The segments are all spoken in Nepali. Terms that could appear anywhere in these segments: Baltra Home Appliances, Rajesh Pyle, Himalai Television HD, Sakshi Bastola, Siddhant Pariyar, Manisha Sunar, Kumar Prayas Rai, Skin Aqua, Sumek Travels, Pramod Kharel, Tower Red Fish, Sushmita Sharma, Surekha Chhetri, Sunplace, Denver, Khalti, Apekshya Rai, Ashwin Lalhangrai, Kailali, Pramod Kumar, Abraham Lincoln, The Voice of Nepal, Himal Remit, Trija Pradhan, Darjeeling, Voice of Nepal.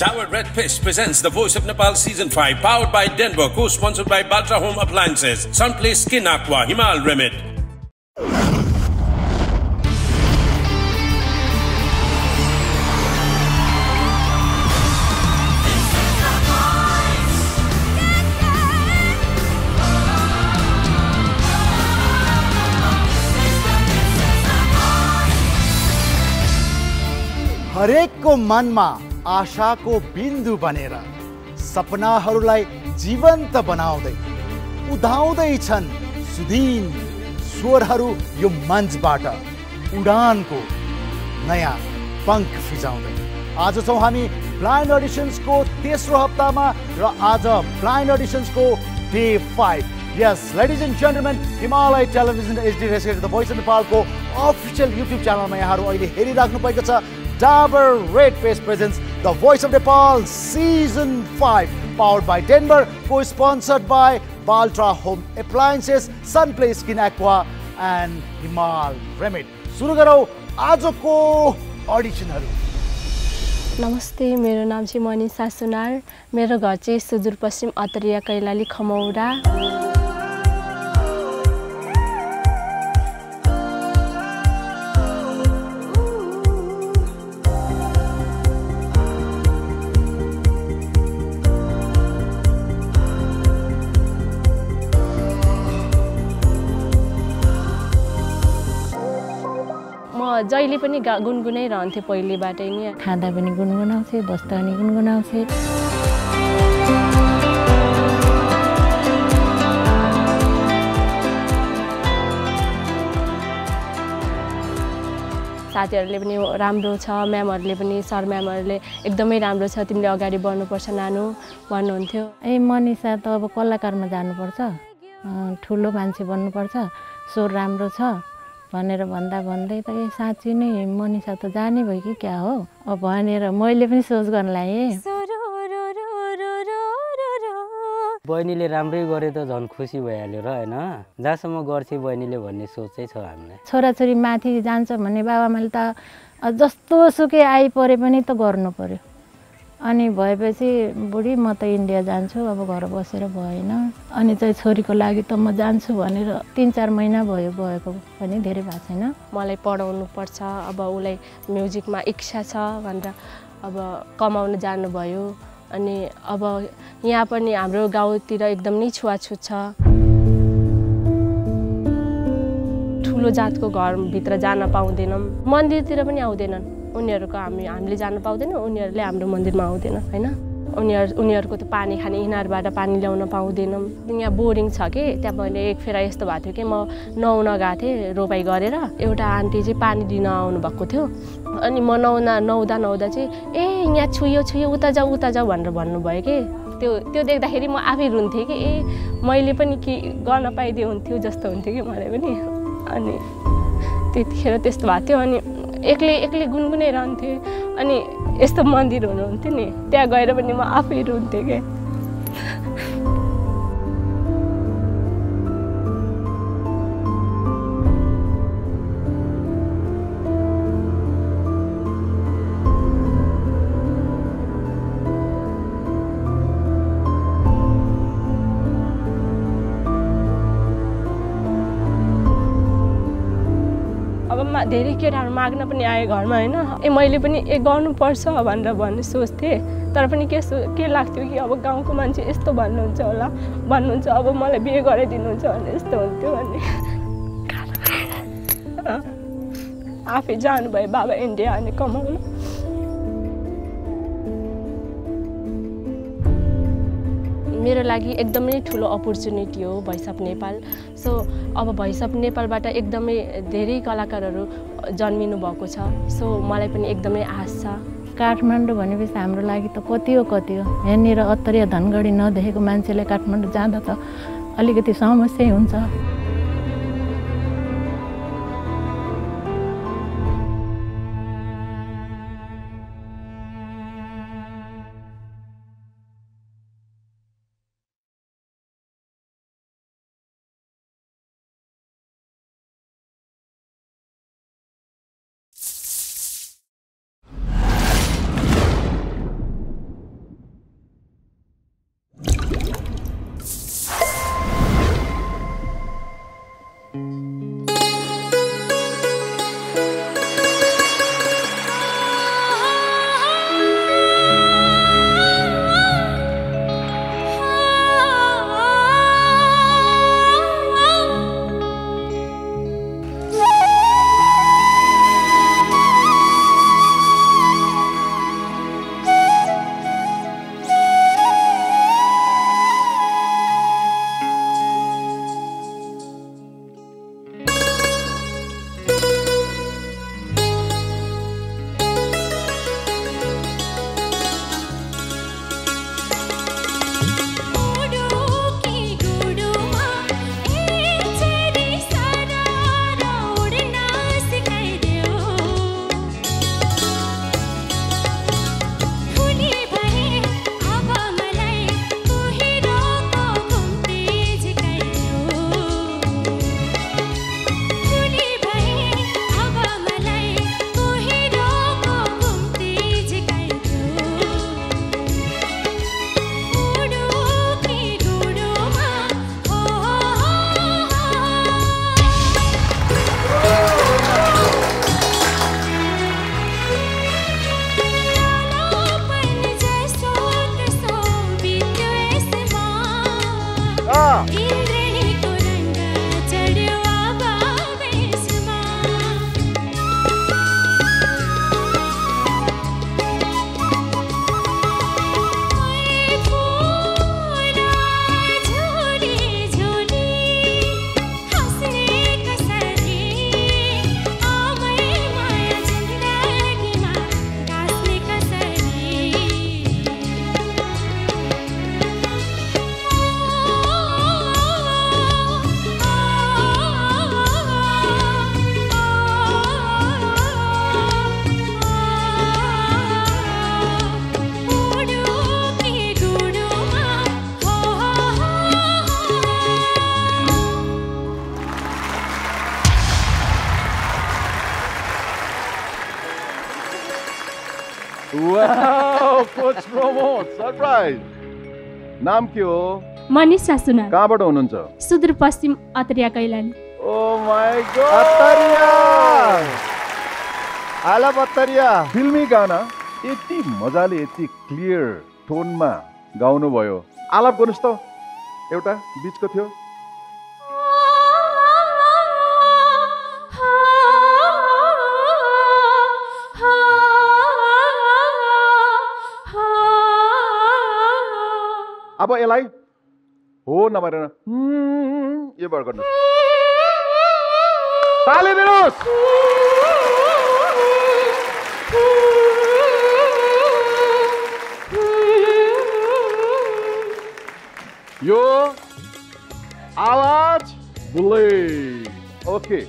Tower Red Fish presents the Voice of Nepal Season 5, powered by Denver, co-sponsored by Baltra Home Appliances, Sunplace, Skin Aqua, Himal Remit. हरेक को मनमा आशा को बिन्दु बनेर सपनाहरूलाई जीवन्त बनाउँदै उधाउँदै छन् सुदिन स्वरहरू यो मञ्चबाट उडानको नयाँ पंख फिजाउँदै आज छौं हामी ब्लाइन्ड अडिशन्सको तेस्रो हप्तामा र आज ब्लाइन्ड अडिशन्सको day 5. Yes, ladies and gentlemen, Himalai Television HD, the Voice of Nepalको official YouTube च्यानलमा यहाँहरू अहिले हेरिराख्नु भएको छ. Tower Red Fish presents the Voice of Nepal Season 5, powered by Denver, co-sponsored by Baltra Home Appliances, Sunplace Skin Aqua and Himal Remit. Shuru garau aajko audition haru. Namaste, मेरो नाम चाहिँ मनीषा सुनार. मेरो घर चाहिँ सुदूरपश्चिम अतरिया कैलाली खमौरा. जहिले पनि गुनगुनै रहन्थे पहिलेबाटै नि खाँदा पनि गुनगुनाउँथे बस्दा पनि गुनगुनाउँथे साथीहरुले पनि राम्रो छ म्यामहरुले पनि सर म्यामहरुले एकदमै राम्रो छ तिमीले अगाडि बढ्नुपर्छ नानु भन्नुहुन्थ्यो ए मनीषा त अब कलाकारमा जानुपर्छ ठूलो मान्छे बन्नुपर्छ सो राम्रो छ भनेर भन्दा भन्दै त के साच्चै नै मनीषा त जाने भयो कि क्या हो अब भनेर मैले पनि सोच गर्न लाए. बहिनीले राम्रै गरे त झन् खुसी भइहाल्यो र हैन जसम्म गर्छ बहिनीले भन्ने सोचै छ हामीलाई. छोराछोरी माथि जान्छ भन्ने बाबामाले त जस्तो सुकै आइ परे पनि त गर्नु पर्यो अनि भएपछि बुढी म त इन्डिया जान्छु अब घर बसेर भएन अनि चाहिँ छोरीको लागि त म जान्छु भनेर 3-4 महिना भयो गएको पनि धेरै भा छैन. मलाई पढाउनु पर्छ अब उलाई म्युजिकमा इच्छा छ भनेर अब कमाउन जानु भयो अनि अब यहाँ पनि हाम्रो गाउँतिर एकदम नै छुवाछुत छ ठूलो जातको घर भित्र जान पाउँदैनम मन्दिरतिर पनि आउँदैनन् उनीहरुको हामीले जान पाउँदैन उनीहरुले हाम्रो मन्दिरमा आउँदैन हैन उनीहरुको त पानी खाने इनारबाट पानी ल्याउन पाउँदैनम यहाँ बोरिङ छ के त्यहाँ मैले एक फेरा यस्तो भएको थियो कि म नौउन गएको थिएँ रोपाई गरेर एउटा आन्टी चाहिँ पानी दिन आउनु भएको थियो अनि म नौदा चाहिँ ए यहाँ छुयो उता जाऊ भनेर भन्नुभयो के त्यो देख्दाखेरि म आफै रुन्थे कि ए मैले पनि के गर्न पाइदिए हुन्थ्यो जस्तो हुन्थ्यो कि मलाई पनि अनि त्यतिखेर त्यस्तो भएको थियो अनि एक्लै गुनगुनै रहन्थे अनि यस्तो मन्दिर हुनुहुन्थ्यो नि त्यहाँ गएर पनि म आफै रुन्थे के. धेरै केटाहरू माग्न पनि आए घरमा हैन ए मैले पनि ए गर्नुपर्छ भनेर भन्ने सोच्थे तर पनि के लाग्थ्यो कि अब गाउँको मान्छे यस्तो भन्नुहुन्छ होला भन्नुहुन्छ अब मलाई बिहे गराइदिनुहुन्छ भने यस्तो हुन्थ्यो अनि आफै जानुभयो बाबा इन्डिया अनि कमाउनु. मेरो लागि एकदमै ठूलो अपर्च्युनिटी हो भोइस अफ नेपाल. सो अब भोइस अफ नेपालबाट एकदमै धेरै कलाकारहरू जन्मिनु भएको छ सो मलाई पनि एकदमै आश छ. काठमाडौँ भनेपछि हाम्रो लागि त कति हो यहाँनिर अत्तरिया धनगढी नदेखेको मान्छेले काठमाडौँ जाँदा त अलिकति समस्या हुन्छ. Wow, Coach Pramod, surprise. Naam kya ho? Manisha Sunar. Kahan bata hununcha? Sudhur Paschim Atariya Kailali. Oh my God. Atariya. I love Atariya. Filmy gana. Eti mazale, eti clear tone ma gaunu bhayo. Alap garnus ta. Euta beach ko thiyo. अब एलाई हो नभएर यो बर गर्नुस् ताली दिनुस् यो आवाज बुले ओके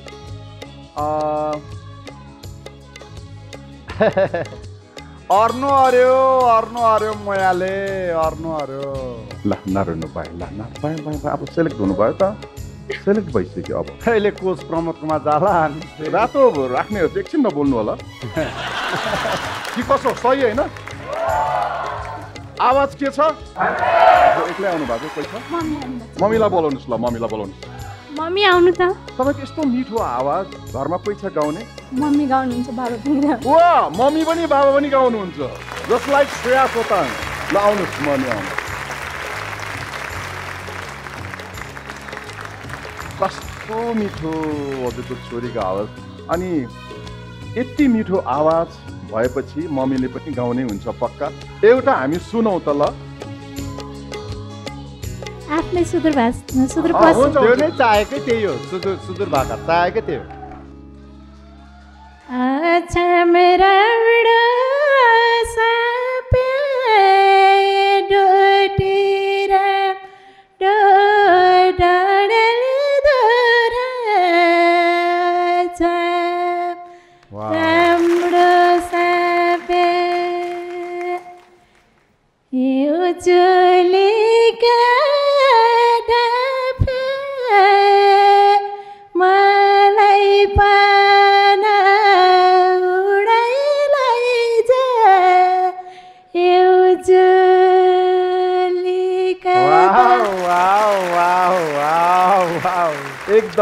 अर्नो आर्यो मयाले अर्नो आर्यो ला नारनु पाए ला नार पाए पाए पाए अब सेलेक्ट हुनु भयो त सेलेक्ट भइसक्यो अब अहिले कोच प्रमोद कुमार जाला रातो राख्ने हो एकछिन नबोल्नु होला के कसो सही हैन आवाज के छ एक्लै आउनु भएको कोही छ मम्मीलाई बोलाउनुस् ल मम्मीलाई बोलाउनुस् मम्मी आउनु त तपाईको यस्तो मिठो आवाज घरमा कोही छ गाउने मम्मी गाउनुहुन्छ बाबा पनि वा मम्मी पनि बाबा पनि गाउनुहुन्छ जस्ट लाइक श्रेया सोताङ ल आउनुस् मम्मी आउनु कस्तो मिठो हजुरको छोरीको आवाज अनि यति मिठो आवाज भएपछि मम्मीले पनि गाउने हुन्छ पक्का एउटा हामी सुनौ त ल आफ्नै सुदूरभाष सुदूरभाष त्यो नै चाहेकै त्यही हो सुदूरभाषा चाहेकै त्यही हो अच्छा मेरा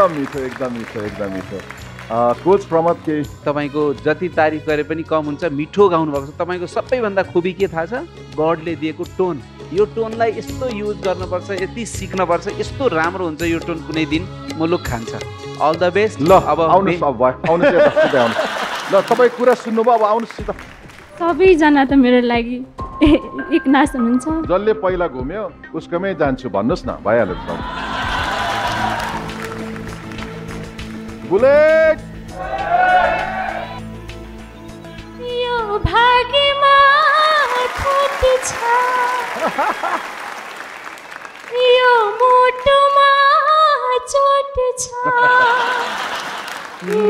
बडा एकदम मिठो कोच प्रमोद के तपाईको जति तारीफ गरे पनि कम हुन्छ मिठो गाउनु भएको छ तपाईको सबैभन्दा खुबी के थाहा छ गॉडले दिएको टोन यो टोनलाई यस्तो युज गर्न पर्छ यति सिक्न पर्छ यस्तो राम्रो हुन्छ यो टोन कुनै दिन मुलुक खान्छ ऑल द बेस्ट ल अब आउनुस् अब आउनुस् यता आउनुस् ल तपाई कुरा सुन्नुभयो अब आउनुस् यता सबै जना त मेरो लागि एक नास हुन्छ जसले पहिला घुम्यो उसकमै जान्छु भन्नुस् न भइहाल्छ Bullet! You bhagi maa khuti cha You motu maa choti cha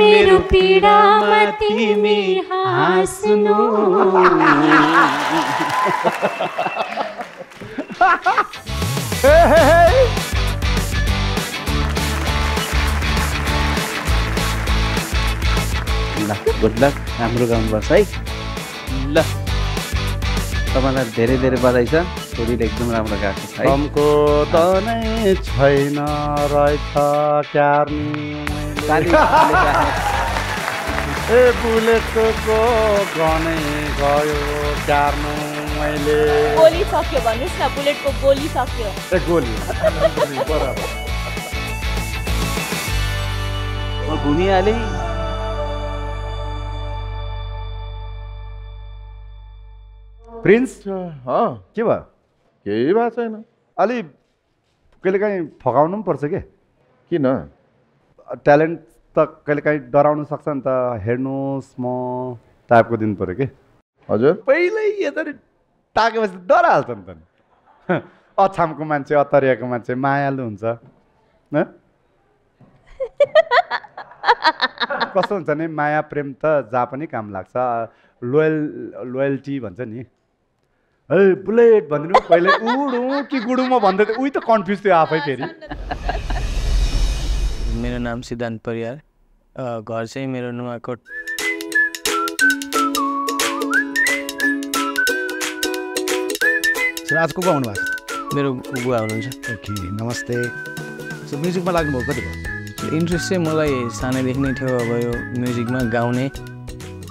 Meru pida mati mi haasnu Hey, hey, hey! Good luck. I'm going to say, La Tamana Dere Dere Badaisa, so we take them around the gas. I'm good on it. China, right? A bullet to go, Granny, Goyo, Carmen, my lady. Police of your one is a bullet for police of your goal. Maguni Ali. Prince, हाँ क्यों बात? क्या बात है ना? अली कल कहीं फगाऊंगा पर सके कि ना? Talent तक कल कहीं डराऊंगा सक्सन ता हेडनोस मॉ टाइप को दिन पर के? अजय पहले ही ये तेरे ताके बस डरा आलम तन और थाम को मानचे और तरिया को मानचे माया लूँगा ना? कौन सा नहीं माया प्रेम ता जापानी काम लगता loyalty बंद नहीं अरे बुलेट बंद नहीं पहले उड़ूं कि गुड़ूं में बंद थे वही तो confused थे आप ही तेरी मेरा नाम सिद्धांत परियार गौर से ही मेरा नुआ coat Suraj ko aunu bhayo? Mero bua huनुहुन्छ. Okay, namaste. So music ma lagnu bhayo kati? Interest chai malai sanai dekhi nai thiyo aba yo music ma gaune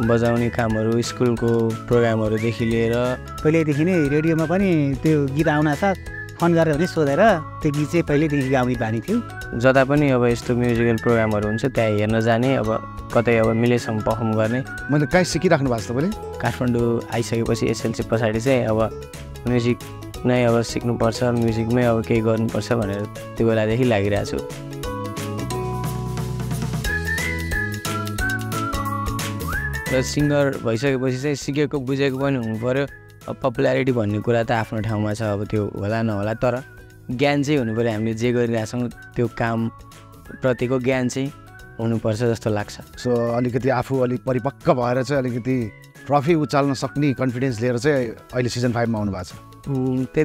बजाउने कामहरु स्कुलको प्रोग्रामहरु देखि लिएर पहिले देखि नै रेडियोमा पनि त्यो गीत आउन साथ फोन गरेर भने सोधेर त्यो गीत चाहिँ पहिले देखि गाउने बानी थियो जता पनि अब यस्तो म्युजिकल प्रोग्रामहरु हुन्छ त्यही हेर्न जाने अब कतै अब मिलेसम्म परफर्म गर्ने मैले कतै सिकिराख्नु भएको छ तपाईले काठमाडौँ आइसकेपछि एसएलसी पछाडी चाहिँ अब म्युजिक नै अब सिक्नु पर्छ म्युजिकमै अब केही गर्नु पर्छ भनेर त्यो बेला देखि लागिरहेको छु सिंगर भइसकेपछि चाहिँ सिकेको बुझेको पनि हुनुपर्यो अब पपुलारिटी भन्ने कुरा त आफ्नो ठाउँमा छ अब त्यो होला नहोला तर ज्ञान चाहिँ हुनुपर्यो हामीले जे गरिरहेछौं त्यो काम प्रतिको ज्ञान चाहिँ हुनुपर्छ जस्तो लाग्छ सो अलिकति आफू अलि परिपक्व भएर चाहिँ अलिकति ट्रफी उचाल्न सक्ने कन्फिडेन्स लिएर चाहिँ अहिले सिजन 5 मा आउनु भएको छ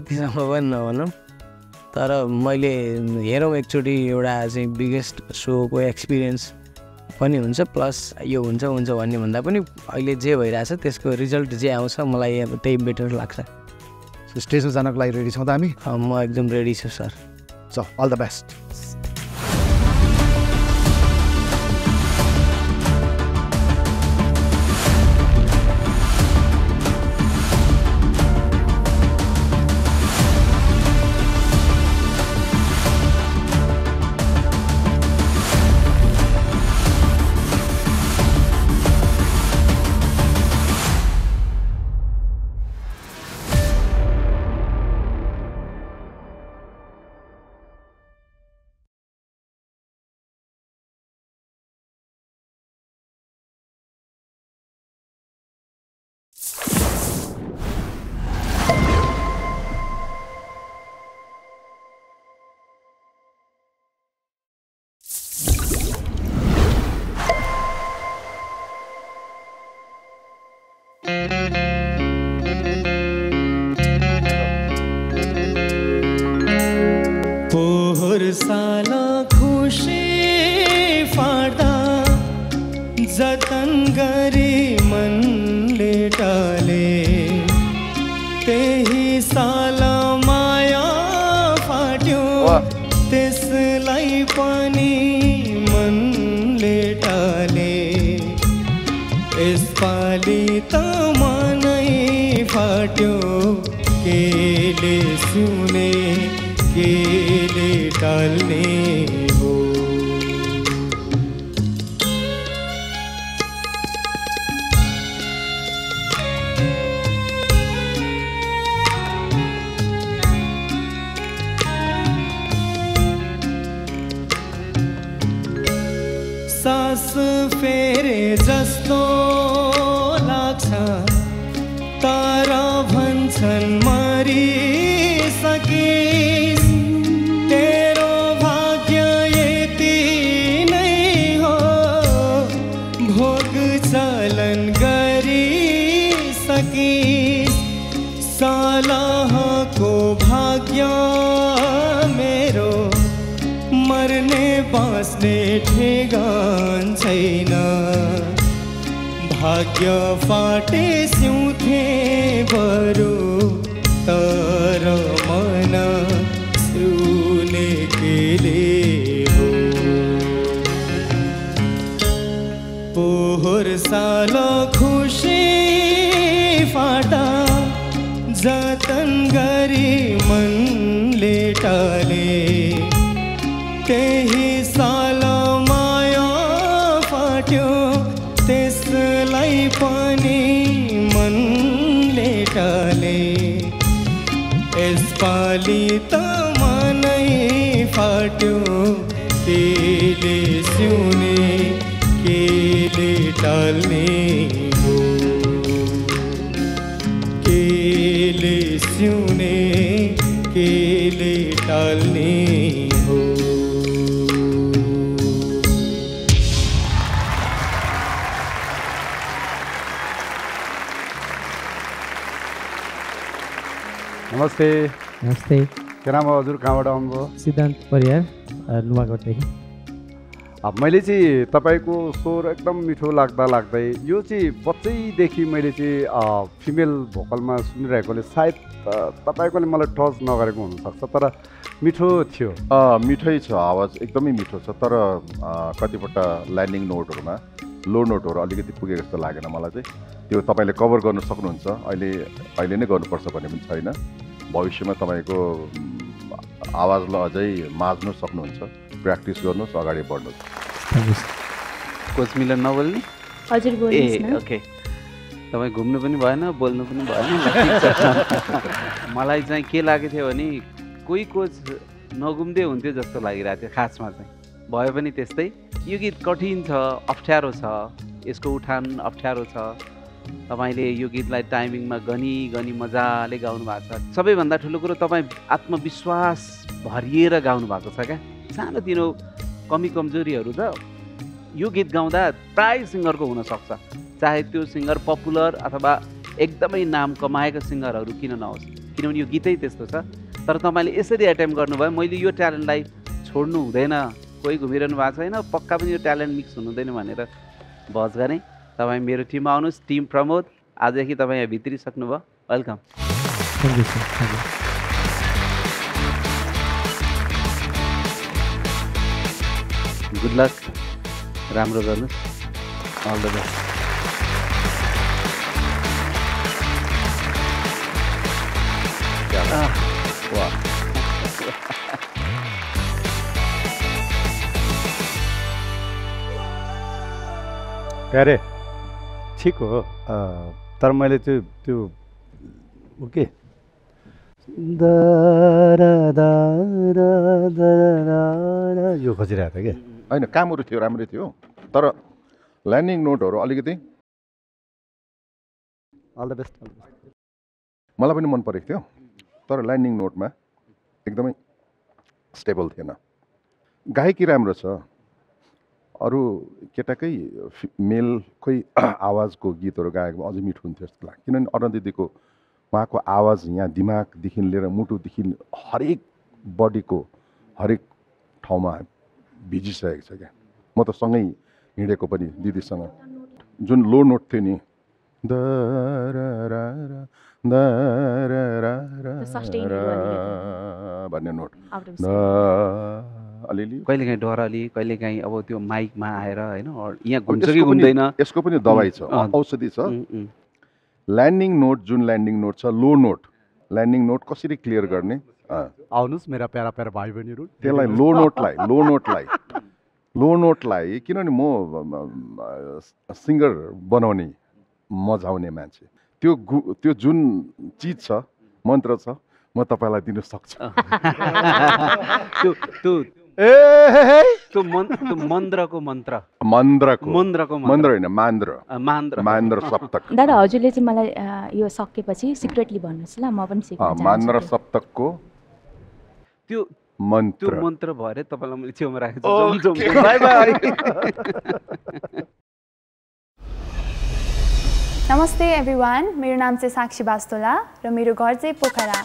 त्यतिसम्म पनि नभनौं तर मैले हेरौं एकचोटी एउटा चाहिँ बिगेस्ट शोको एक्सपीरियन्स पनि हुन्छ प्लस यो हुन्छ हुन्छ भन्ने भन्दा पनि अहिले जे भइराछ त्यसको रिजल्ट जे आउँछ मलाई अब त्यही बेटर लाग्छ सो स्टेजमा जानको लागि रेडी छौ त हामी म एकदम रेडी छु sir so all the best Namaste. Namaste. Your name is Siddhant Pariyar. अब मैले चाहिँ तपाईको स्वर एकदम मिठो लाग्दै यो चाहिँ बच्चैदेखि मैले चाहिँ फिमेल भोकलमा सुनिरहेकोले सायद तपाईकोले मलाई टच नगरेको हुन सक्छ तर मिठो थियो मिठै छ आवाज एकदमै मिठो छ तर कतिपटक ल्यान्डिङ नोटहरुमा लो नोटहरु अलिकति पुगे जस्तो लागेन मलाई चाहिँ त्यो तपाईले कभर गर्न सक्नुहुन्छ अहिले अहिले नै गर्नुपर्छ भन्ने पनि छैन भविष्यमा तपाईको आवाजलाई अझै माझ्न सक्नुहुन्छ Practice or no, so I got Coach Miller novel? Okay. So I go no one by now, Bolno by Malay and Kilakitoni, Kuikos Nogumde until just like that, Hasmata. Boy, when it is day, you get caught in the off tarosa, a scoot hand of tarosa. तपाईले यो गीतलाई टाइमिङमा गनी गनी मजाले गाउनु भएको छ सबैभन्दा ठूलो कुरा तपाई आत्मविश्वास भरिएर गाउनु भएको छ के सानोतिनो कमी कमजोरीहरु त यो गीत गाउँदा प्राय सिंगरको हुन सक्छ चाहे त्यो सिंगर पपुलर अथवा एकदमै नाम कमाएको सिंगरहरु किन नहोस् किनभने यो गीतै त्यस्तो छ तर तपाईले यसरी अटेम्प गर्नुभयो मैले यो ट्यालेन्टलाई छोड्नु हुँदैन कोही घुमिरहनु भएको छैन पक्का पनि यो ट्यालेन्ट मिक्स हुनु हुँदैन भनेर बज गरे तपाईं मेरो टिममा आउनुस् टिम प्रमोद आजदेखि तपाई यहाँ भित्री सक्नु भयो welcome thank you sir thank you good luck राम्रो गर्नुस् अल द बेस्ट याला वाह करे ठीक हो तर मैले त्यो त्यो ओके दा रा दा रा दा रा यो खोजिरहेको थिए के हैन कामहरु थियो राम्रो थियो तर ल्यान्डिङ नोटहरु अलिकति अल द बेस्ट मलाई पनि मन परेको थियो तर ल्यान्डिङ नोटमा एकदमै स्टेबल थिएन गायकी राम्रो छ अरु केटाकै मेलकै आवाजको गीतहरु गाएको अझै मिठो हुन्थ्यो जस्तो लाग्छ किनभने अरुण दिदीको उहाँको आवाज यहाँ दिमाग देखिन लिएर मुटु देखिन हरेक बडीको हरेक ठाउँमा भिजिसकेको छ क्या म त सँगै हिँडेको पनि दिदीसँग जुन लो नोट थियो नि द र र र र र भन्ने नोट अलिलि कहिलेकाही डर अलि कहिलेकाही अब त्यो माइकमा आएर हैन यहाँ घुम्छ कि घुम्दैन यसको पनि दवाई छ औषधि छ ल्यान्डिङ नोट जुन ल्यान्डिङ नोट छ लो नोट ल्यान्डिङ नोट कसरी क्लियर गर्ने आउनुस मेरा प्यारा प्यारा भाइ बहिनीहरु त्यसलाई लो नोटलाई किनभने म सिंगर बनाउने मजाउने मान्छे त्यो त्यो जुन चीज छ मन्त्र छ म तपाईलाई दिन सक्छु त्यो त्यो ए त्यो मन्त्रको मन्त्र हैन मान्द्र सप्तक दादा हजुरले चाहिँ मलाई यो सकेपछि सिक्रेटली भन्नुस् ल म पनि सिक्न चाहन्छु मान्द्र सप्तकको त्यो मन्त्र भरे तपाईलाई मैले छेउमा राखेछु जम बाइ बाइ नमस्ते एभ्रीवन मेरो नाम चाहिँ साक्षी बास्तोला र मेरो घर चाहिँ पोखरा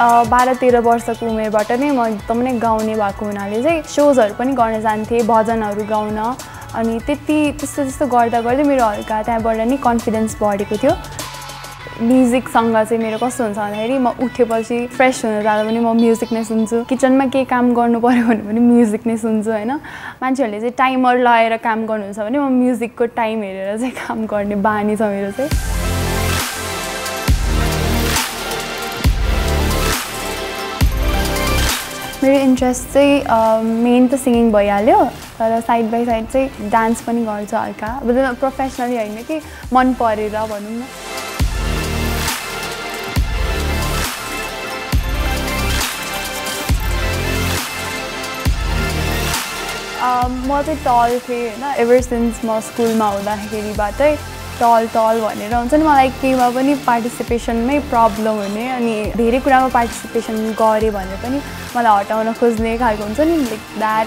बाह्र तेह्र वर्षको उमेरबाट नै म एकदम नै गाउने भएको हुनाले चाहिँ सोजहरु पनि गर्न जान्थे भजनहरु गाउन अनि त्यस्तो गर्दा गर्दै मेरो हल्का त्यहाँबाट नि कन्फिडेन्स बढेको थियो म्युजिकसँग चाहिँ मेरो कस्तो हुन्छ भन्दाखेरि म उठेपछि फ्रेश हुन जाँदा पनि म म्युजिक नै सुन्छु किचनमा केही काम गर्नु पर्यो भने पनि म्युजिक नै सुन्छु हैन मान्छेहरुले चाहिँ टाइमर लगाएर काम गर्नुहुन्छ भने म म्युजिकको टाइम हेरेर चाहिँ काम गर्ने बानी छ मेरो चाहिँ मेरो इन्ट्रेस्ट चाहिँ मेन त सिंगिङ भइहाल्यो तर साइड बाइ साइड चाहिँ डान्स पनि गर्छ हल्का अब प्रोफेसनली हैन कि मन परेर भनौं न म चाहिँ टल थिएँ हैन एभर सिन्स म स्कुलमा हुँदाखेरिबाटै टल भनेर हुन्छ नि मलाई केहीमा पनि पार्टिसिपेसनमै प्रब्लम हुने अनि धेरै कुरामा पार्टिसिपेसन गरे भने पनि मलाई हटाउन खोज्ने खालको हुन्छ नि लाइक द्याट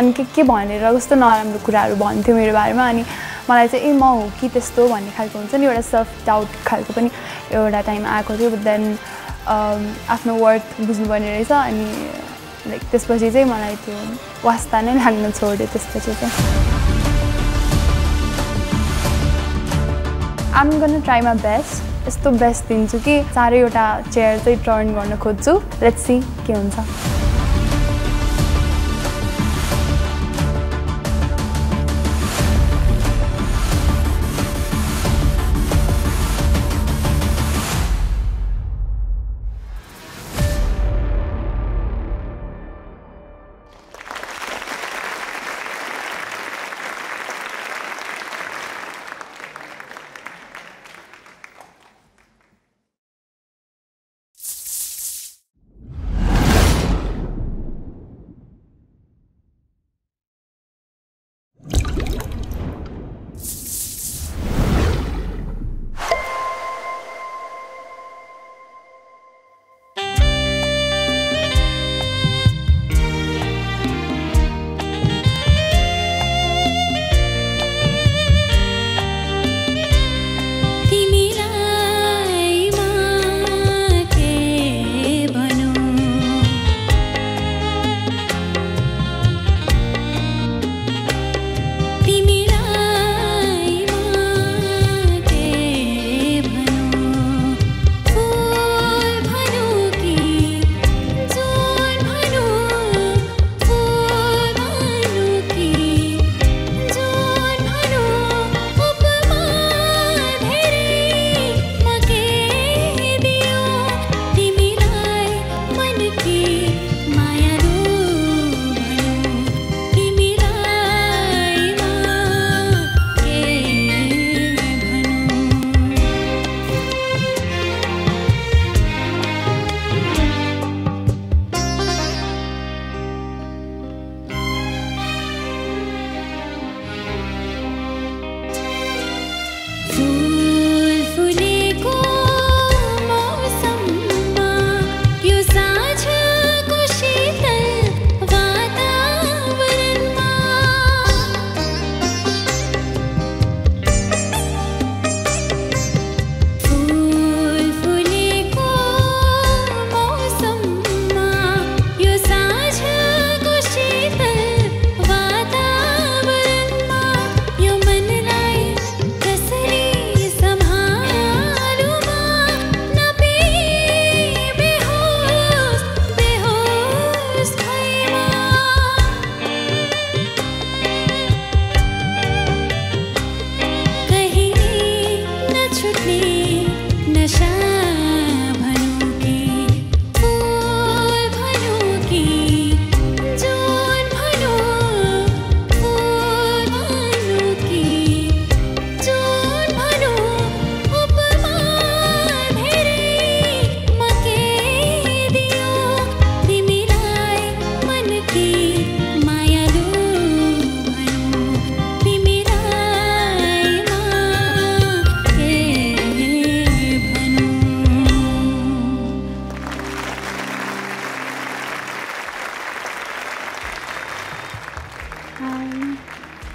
अनि के भनेर कस्तो नराम्रो कुराहरू भन्थ्यो मेरो बारेमा अनि मलाई चाहिँ ए म हो कि त्यस्तो भन्ने खालको हुन्छ नि एउटा सेल्फ डाउट खालको पनि एउटा टाइम आएको थियो बट देन आफ्नो वर्थ बुझ्नु पर्ने रहेछ अनि लाइक त्यसपछि चाहिँ मलाई त्यो वास्ता नै लाग्न छोड्यो त्यसपछि चाहिँ I'm gonna try my best. It's the best thing to ki sare euta chair chai turn garna khojchu. Let's see ke huncha.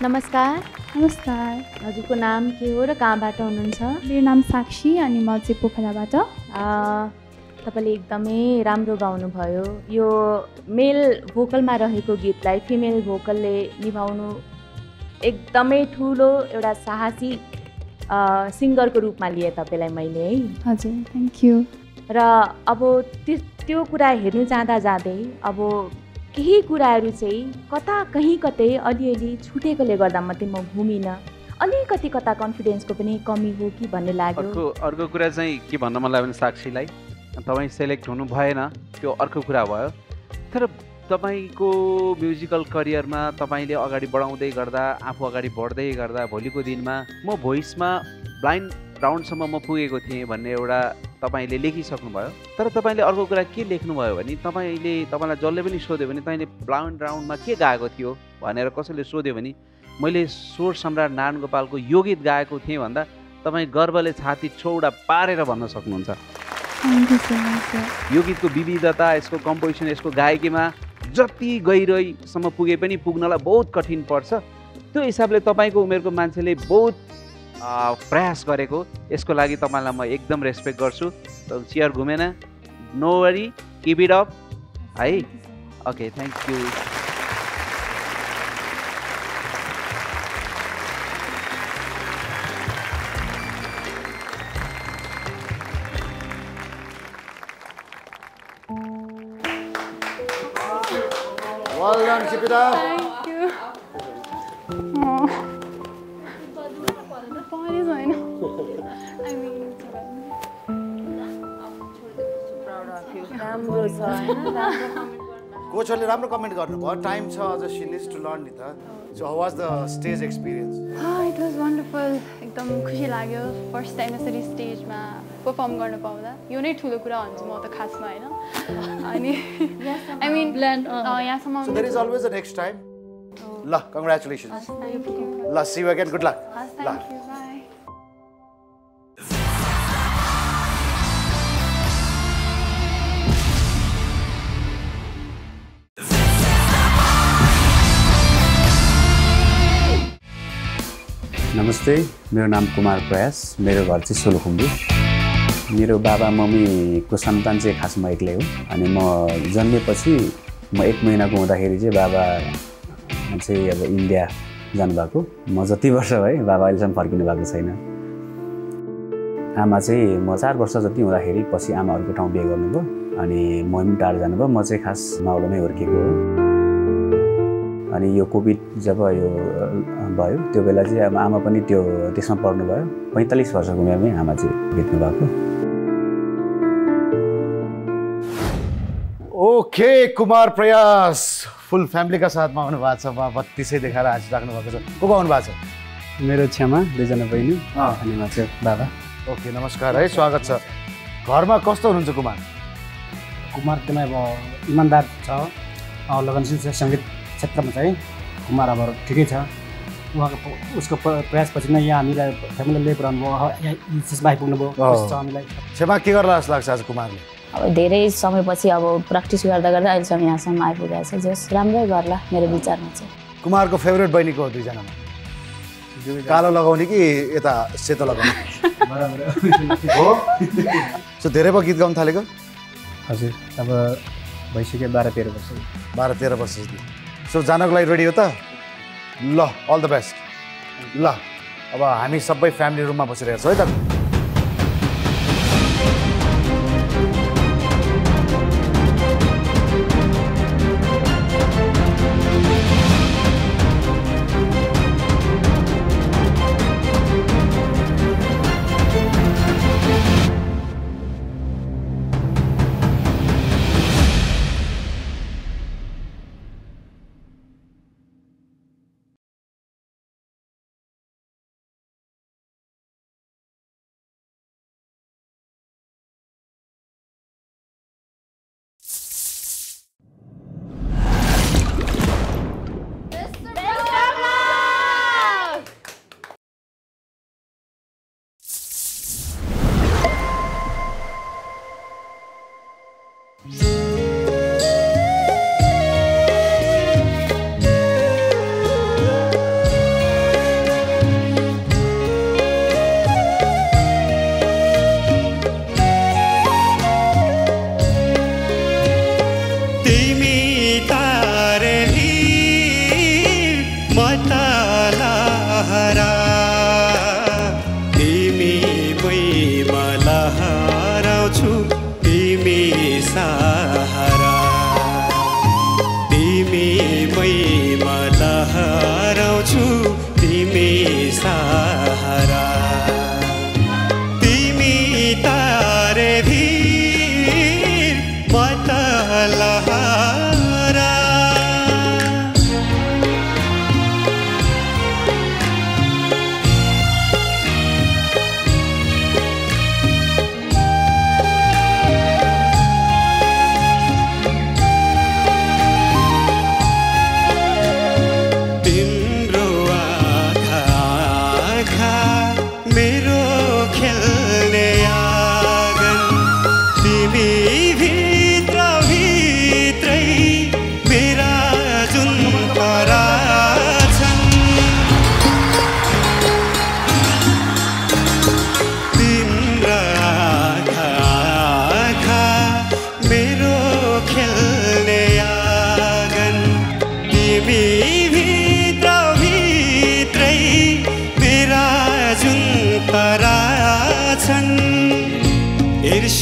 Namaskar. Namaskar. हजुरको नाम के हो र कहाँबाट हुनुहुन्छ? मेरो नाम साक्षी अनि म चाहिँ पोखराबाट. तपाईले एकदमै राम्रो गाउनु भयो. यो मेल भोकलमा रहेको गीतलाई फिमेल भोकलले निभाउनु एकदमै ठूलो एउटा साहसी सिंगरको रूपमा लिए तपाईलाई मैले है. हजुर, थ्यांक यू. र अब त्यो कुरा हेर्नु जाँदा जाँदै अब केही कुराहरु चाहिँ कता कहीं कतै अलिअलि छुटेकोले गर्दा मात्रै म घुमिन अलिकति कता कन्फिडेन्सको पनि कमी हो कि भन्ने लाग्यो अर्को अर्को कुरा चाहिँ के भन्न मन लाग्यो भने साक्षीलाई तपाई सिलेक्ट हुनु भएन त्यो अर्को कुरा भयो तर तपाईको म्युजिकल करियरमा तपाईले अगाडि बढाउँदै गर्दा आफू अगाडि बढ्दै गर्दा भोलिको दिनमा म भोइसमा ब्लाइन्ड राउन्ड सम्म म पुगेको थिए भन्ने एउटा तपाईले लेखिसक्नु भयो तर तपाईले अर्को कुरा के लेख्नु भयो भने तपाईले तपाईलाई जल्लै पनि सोध्यो भने तैले ब्लाइन्ड राउन्डमा के गाएको थियो भनेर कसैले सोध्यो भने मैले स्वर सम्राट नारायण गोपालको यो गीत गाएको थिए भन्दा तपाई गर्वले छाती छौडा पारेर भन्न सक्नुहुन्छ यो गीतको विविधता यसको कम्पोजिसन यसको गायकीमा जति गहिराईसम्म पुगे पनि पुग्नलाई बहुत कठिन पर्छ त्यो हिसाबले तपाईको उमेरको मान्छेले बहुत प्रयास गरेको यसको लागि तपाईलाई म एकदम रेस्पेक्ट गर्छु चियर घुमेन no worry keep it up है okay thank you well done Shipita thank you I mean, I'm proud of you. Coach, only Ramro comment got about time. So she needs to learn it. So how was the stage experience? Oh, it was wonderful. एकदम खुशी लाग्यो. First time as a stage ma perform करने पाऊँगा. You need to look around. मौत खास में है ना. I mean, blend. So there is always a next time. La, congratulations. Thank you. La, see you again. Good luck. Thank you. Bye. नमस्ते मेरो नाम कुमार प्रयास मेरो घर चाहिँ सोलुखुम्बु मेरो बाबा मम्मीको सन्तान चाहिँ खासमा एक्लै हो अनि म जन्मेपछि म 1 महिनाको हुँदाखेरि चाहिँ बाबा चाहिँ अब इन्डिया जानु भएको म जति वर्ष भए बाबा अहिलेसम्म फर्किनु भएको छैन आमा चाहिँ म 4 वर्ष जति हुँदाखेरि पछि आमाहरुको ठाउँ बिहे गर्नुभयो अनि म पनि टाढा जानुभयो म चाहिँ खास मावलमै हुर्केको हो अनि यो कोभिड जब यो भयो त्यो बेला चाहिँ आमा पनि त्यो त्यसमा पढ्नु भयो 45 वर्षको उमेरमै आमा चाहिँ बित्नु भएको ओके कुमार प्रयास फुल फ्यामिली का साथमा आउनु भएको छ बाबा 32 देखाएर हाँस राख्नु भएको छ को आउनु भएको छ मेरो छ्यामा दुई जना बहिनी अनि म चाहिँ बाबा ओके नमस्कार है स्वागत छ घरमा कस्तो हुनुहुन्छ कुमार कुमार तिमी इमानदार छ लगनशील संगीत क्षेत्रमा चाहिँ कुमार अब ठिकै छ उहाँको उसको प्रयासपछि नै यहाँ हामीलाई फ्यामिलीले पुर्याउनुभयो यसमा आइपुग्नुभयो छ हामीलाई सेवा के गर्ला जस्तो लाग्छ आज कुमारले अब धेरै समयपछि अब प्र्याक्टिस गर्दा गर्दा अहिलेसम्म यहाँसम्म आइपुगेको छ जस राम्रै गर्ला मेरो विचारमा चाहिँ कुमारको फेभरेट बहिनी को हो दुई जनामा कालो लगाउने कि यता सेतो लगाउने हो सो धेरै प गीत गाउन थालेको हजुर अब भइसक्यो 12-13 वर्ष So, जानको लागि रेडी हो त ल अल द बेस्ट ल अब हामी सबै फ्यामिली रुममा बसिरहेका छौं है त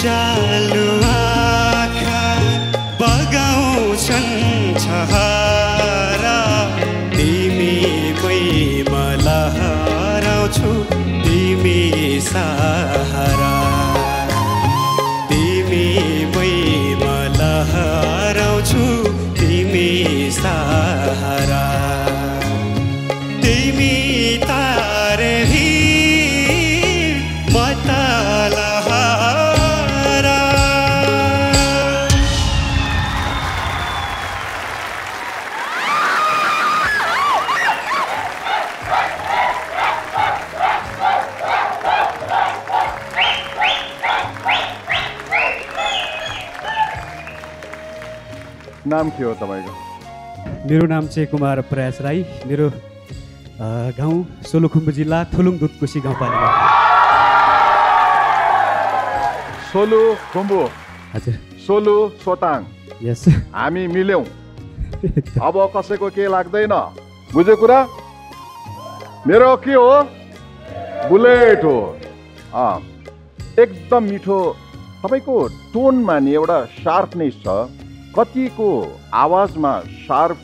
विशालु आँखा बगाउँछन् छहारा तिमी कोही मलाई हराउँछु तिमी सहारा तिमी कोही मलाई हराउँछु तिमी सहारा तिमी तारे ही नाम के हो तपाईको? मेरो नाम चाहिँ कुमार प्रयास राई। मेरो गाउँ सोलुखुम्बु जिल्ला थुलुङ दुधकोशी गाउँपालिका। सोलुखुम्बु हजुर सोलु सोताङ यस हामी मिल्यौं। अब कसैको के लाग्दैन बुझे कुरा। मेरो के हो? बुलेट हो। एकदम मिठो तपाईको टोनमा नि एउटा शार्पनेस छ। कति को आवाज में शार्प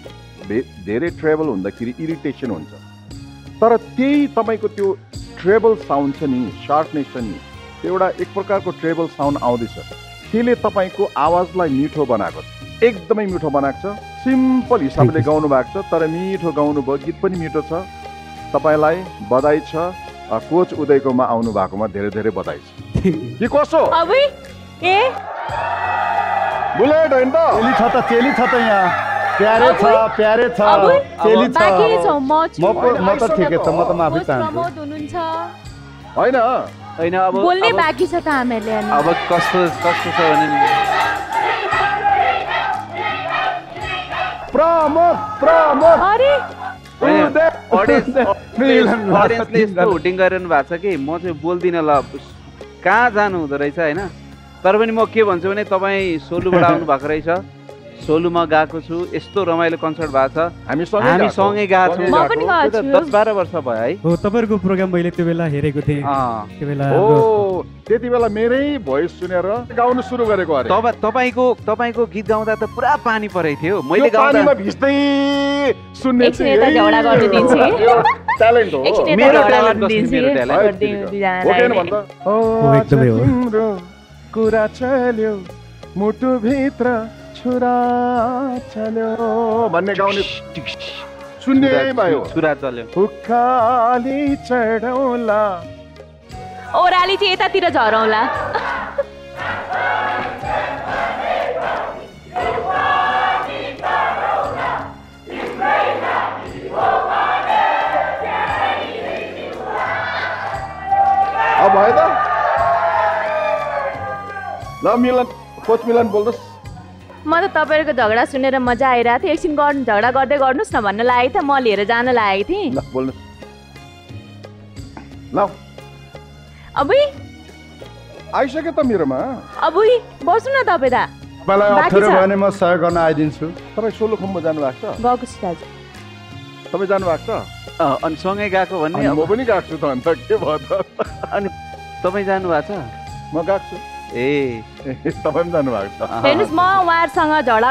धेरै ट्रेबल हुँदाखेरि इरिटेशन हुन्छ तर त्यही तपाईको त्यो ट्रेबल साउन्ड छ नि शार्पनेस छ नि एउटा एक प्रकारको ट्रेबल साउन्ड आउँदै छ त्यसले तपाईको आवाजलाई मिठो बनाको छ एकदमै मिठो बनाको छ। सिम्पल हिसाबले गाउनु भएको छ तर मिठो गाउनु भयो। गीत पनि मिठो छ। तपाईलाई बधाई छ। कोच उदयकोमा आउनु भएकोमा धेरै धेरै बधाई छ। के कसो अबै ए बुलेट हैन त चेली छ त यहाँ प्यारे छ प्यारे छ चेली छ म त ठिकै छ म त माफी चाहन्छु हैन हैन अब बोल्ने बाकी छ त हामीले अब कस्तो कस्तो छ भने प्रमोद प्रमोद अरे अडियन्सले यस्तो हुटिङ गरिरहनु भएको छ कि म चाहिँ बोल्दिन ल कहाँ जानु हुँदो रहेछ हैन। तर पनि म के भन्छु भने तपाई सोलुबाट आउनु भएको रहेछ। सोलुमा गएको छु यस्तो रमाइलो कन्सर्ट भएको छ हामी सँगै गएको छौँ 10-12 वर्ष भयो है। हो तपाईहरुको प्रोग्राम मैले त्यो बेला हेरेको थिएँ। त्यो बेला हो त्यति बेला मेरै भोइस सुनेर गाउन सुरु गरेको अरे। तपाईको गीत गाउँदा त पुरा पानी परेको थियो। मैले गाउँदा पानीमा भिज्दै सुन्ने थिएँ। एकछिन झगडा गर्न दिन्छु ट्यालेन्ट हो मेरो ट्यालेन्ट दिन्छु हो के भन्छ हो एकदमै हो। कुरा चल्यो मुटु भित्र छुरा चल्यो भन्ने गाउने सुन्ने भयो। छुरा चल्यो हुक्काली चढौला ओराली चाहिँ यतातिर झरौला अब भयो त ल मिलन कोच मिलन बोल्नुस्। म त तपाईहरुको झगडा सुनेर मजा आइरा थियो। एकछिन गर्नु झगडा गर्दै गर्नुस् न भन्न लागे त म लिएर जान लागेको थिए। ल बोल्नुस् ल अबै आइसके त मेरोमा अबै बस्नु न तपाई त मलाई अप्ठ्यारो भने म सहयोग गर्न आइदिन्छु। तपाई सोलुखुम्बु जानु भएको छ? गएको छु दाजु। तपाई जानु भएको छ? अनि सँगै गएको भन्ने म पनि गएको छु त अनि त के भयो त अनि तपाई जानु भएको छ? म गएको छु। ए तपाईं जानु भएको छ? हेर्नुस् म उहाँहरूसँग झगडा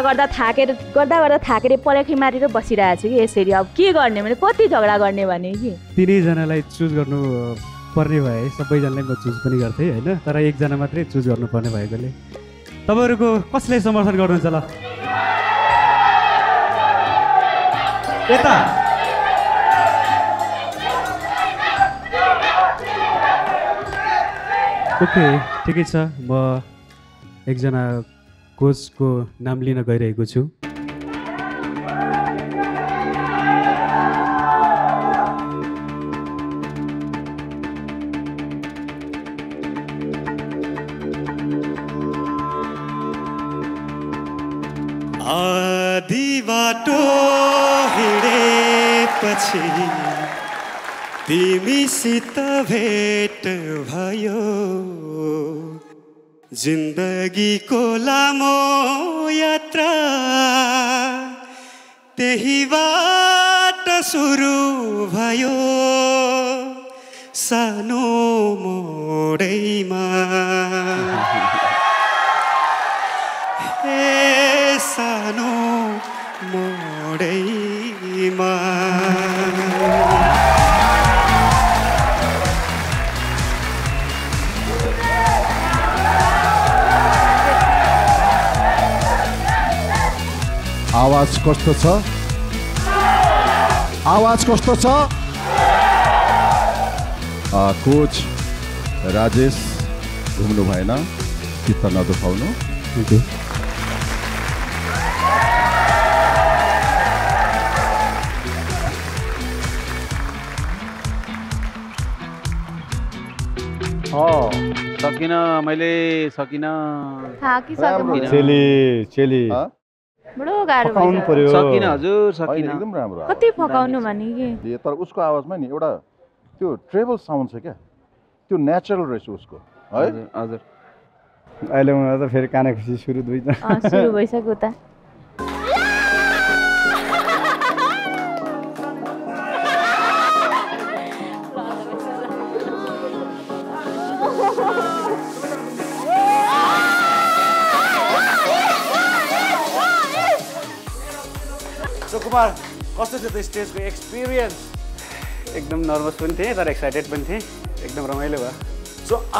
गर्दा थाकेर पर्याखी मारेर बसिरहेको छु कि यसरी। अब के गर्ने भने कति झगडा गर्ने भने कि तिनैजनालाई चुज गर्नु पर्ने भए सबैजनालाई म चुज पनि गर्थेँ होइन तर एकजना मात्रै चुज गर्नुपर्ने भएकोले तपाईँहरूको कसले समर्थन गर्नुहुन्छ ल यता ओके ठिकै छ। म एकजना कोचको नाम लिन गइरहेको छु। आधी बाटो हिँडेपछि तिमीसित भेट भयो जिंदगी को लामो यात्रा त्यही बाट सुरु भयो सानो मोडैमा Sano Moreima. आवाज कस्तो छ कोच राजेश घुम्नु भएन चित्त नदुखाउनु सकिन मैले सकिन चेली बडो गाह्रो भयो सकिन हजुर सकिन एकदम राम्रो कति फकाउनु भने के तर उसको आवाजमा नि एउटा त्यो ट्रेबल साउन्ड छ के त्यो नेचुरल रहेछ उसको है हजुर अहिले उहाँ त फेरि काने खुसी सुरु दुईटा सुरु भइसक्यो त Kumar, what was the stage experience? I was nervous and excited. So, this moment,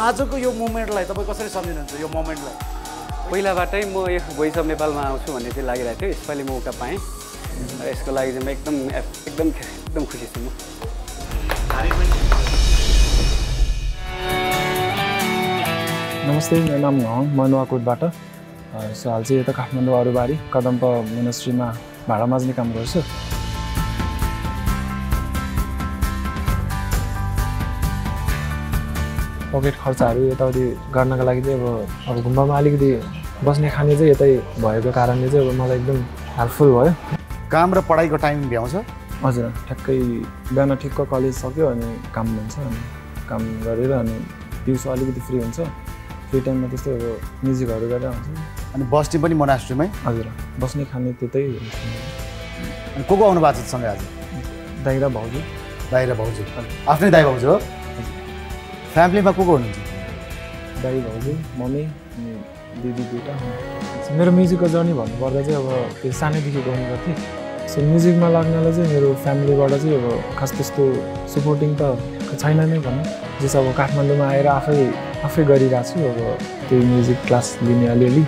how do you understand this moment? First time, I was Voice of Nepal. I was very happy. Namaste, my name is Manuakot. So, I was here in Kathmandu, Kadampa Ministry. भाडामाझ काम गर्छु पकेट खर्चहरु यताउति गर्नका लागि चाहिँ अब गुम्बामा अलिकति बस्ने खाने चाहिँ यतै भएको कारणले चाहिँ अब मलाई एकदम हेल्पफुल भयो काम र पढाइको टाइम भ्याउँछ हजुर ठक्कै बिहान ठिक्क कलेज सक्यो अनि काम हुन्छ अनि काम गरेर अनि दिउँसो अलिकति फ्री हुन्छ फ्री टाइममा त्यस्तै अब म्युजिकहरु गरेर हुन्छ अनि बस्ने पनि मोनास्ट्रीमै हजुर बस्ने खाने त्यतै अनि को को आउनु भएको छ सँगै आज दाइ र भाउजू आफ्नै दाइ भाउजू हो फ्यामिलीमा को को हुनुहुन्छ दाइ भाउजू मम्मी अनि दिदी दुईटा मेरो म्युजिकको जर्नी भन्नु पर्दा चाहिँ अब त्यो सानैदेखि गर्ने गर्थे सो म्युजिकमा लाग्नले चाहिँ मेरो फ्यामिलीबाट चाहिँ अब खास त्यस्तो सपोर्टिङ त छैन नै भन्नु जस अब काठमाडौँमा आएर आफै गरिराछु अब त्यो म्युजिक क्लास लिने अलिअलि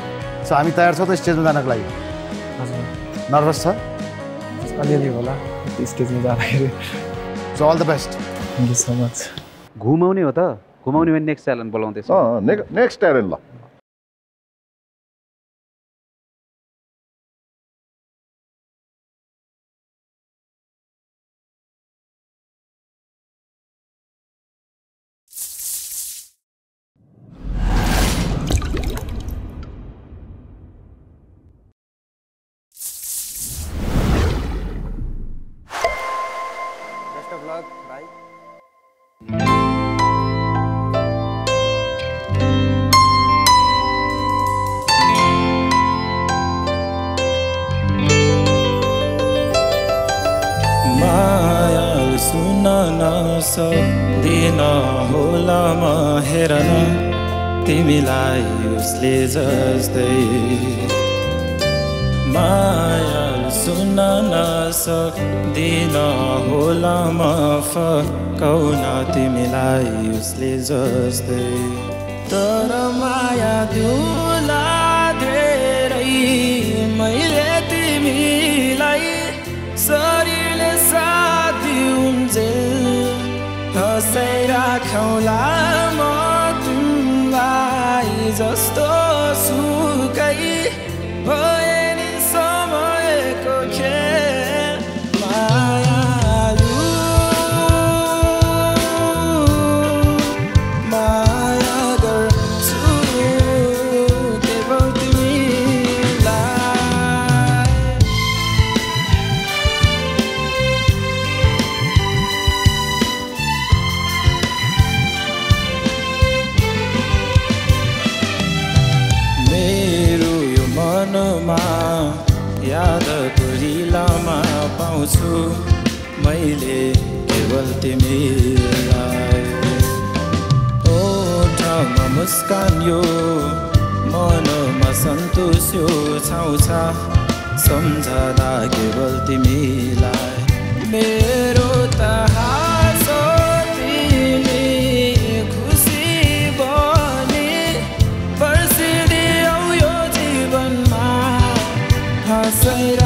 So, I'm tired of the stage. Nervous, sir? So, all the best. Thank you so much. Ghumavani next talent. Oh, next talent. Maya sunana sak dina hola ma fa kauna timilai usle jaste tara maya dula dherai maile timilai sarile sathi unje hasaira khaula ma tumlai jasto sukai मैले केवल तिमीलाई ओ ठाउँमा मुस्कान यो मनमा सन्तोष छाउँछ सम्झदा केवल तिमीलाई मेरो तहासो तिमी खुसी बने बर्सिदियौ यो जीवनमा हाँसेर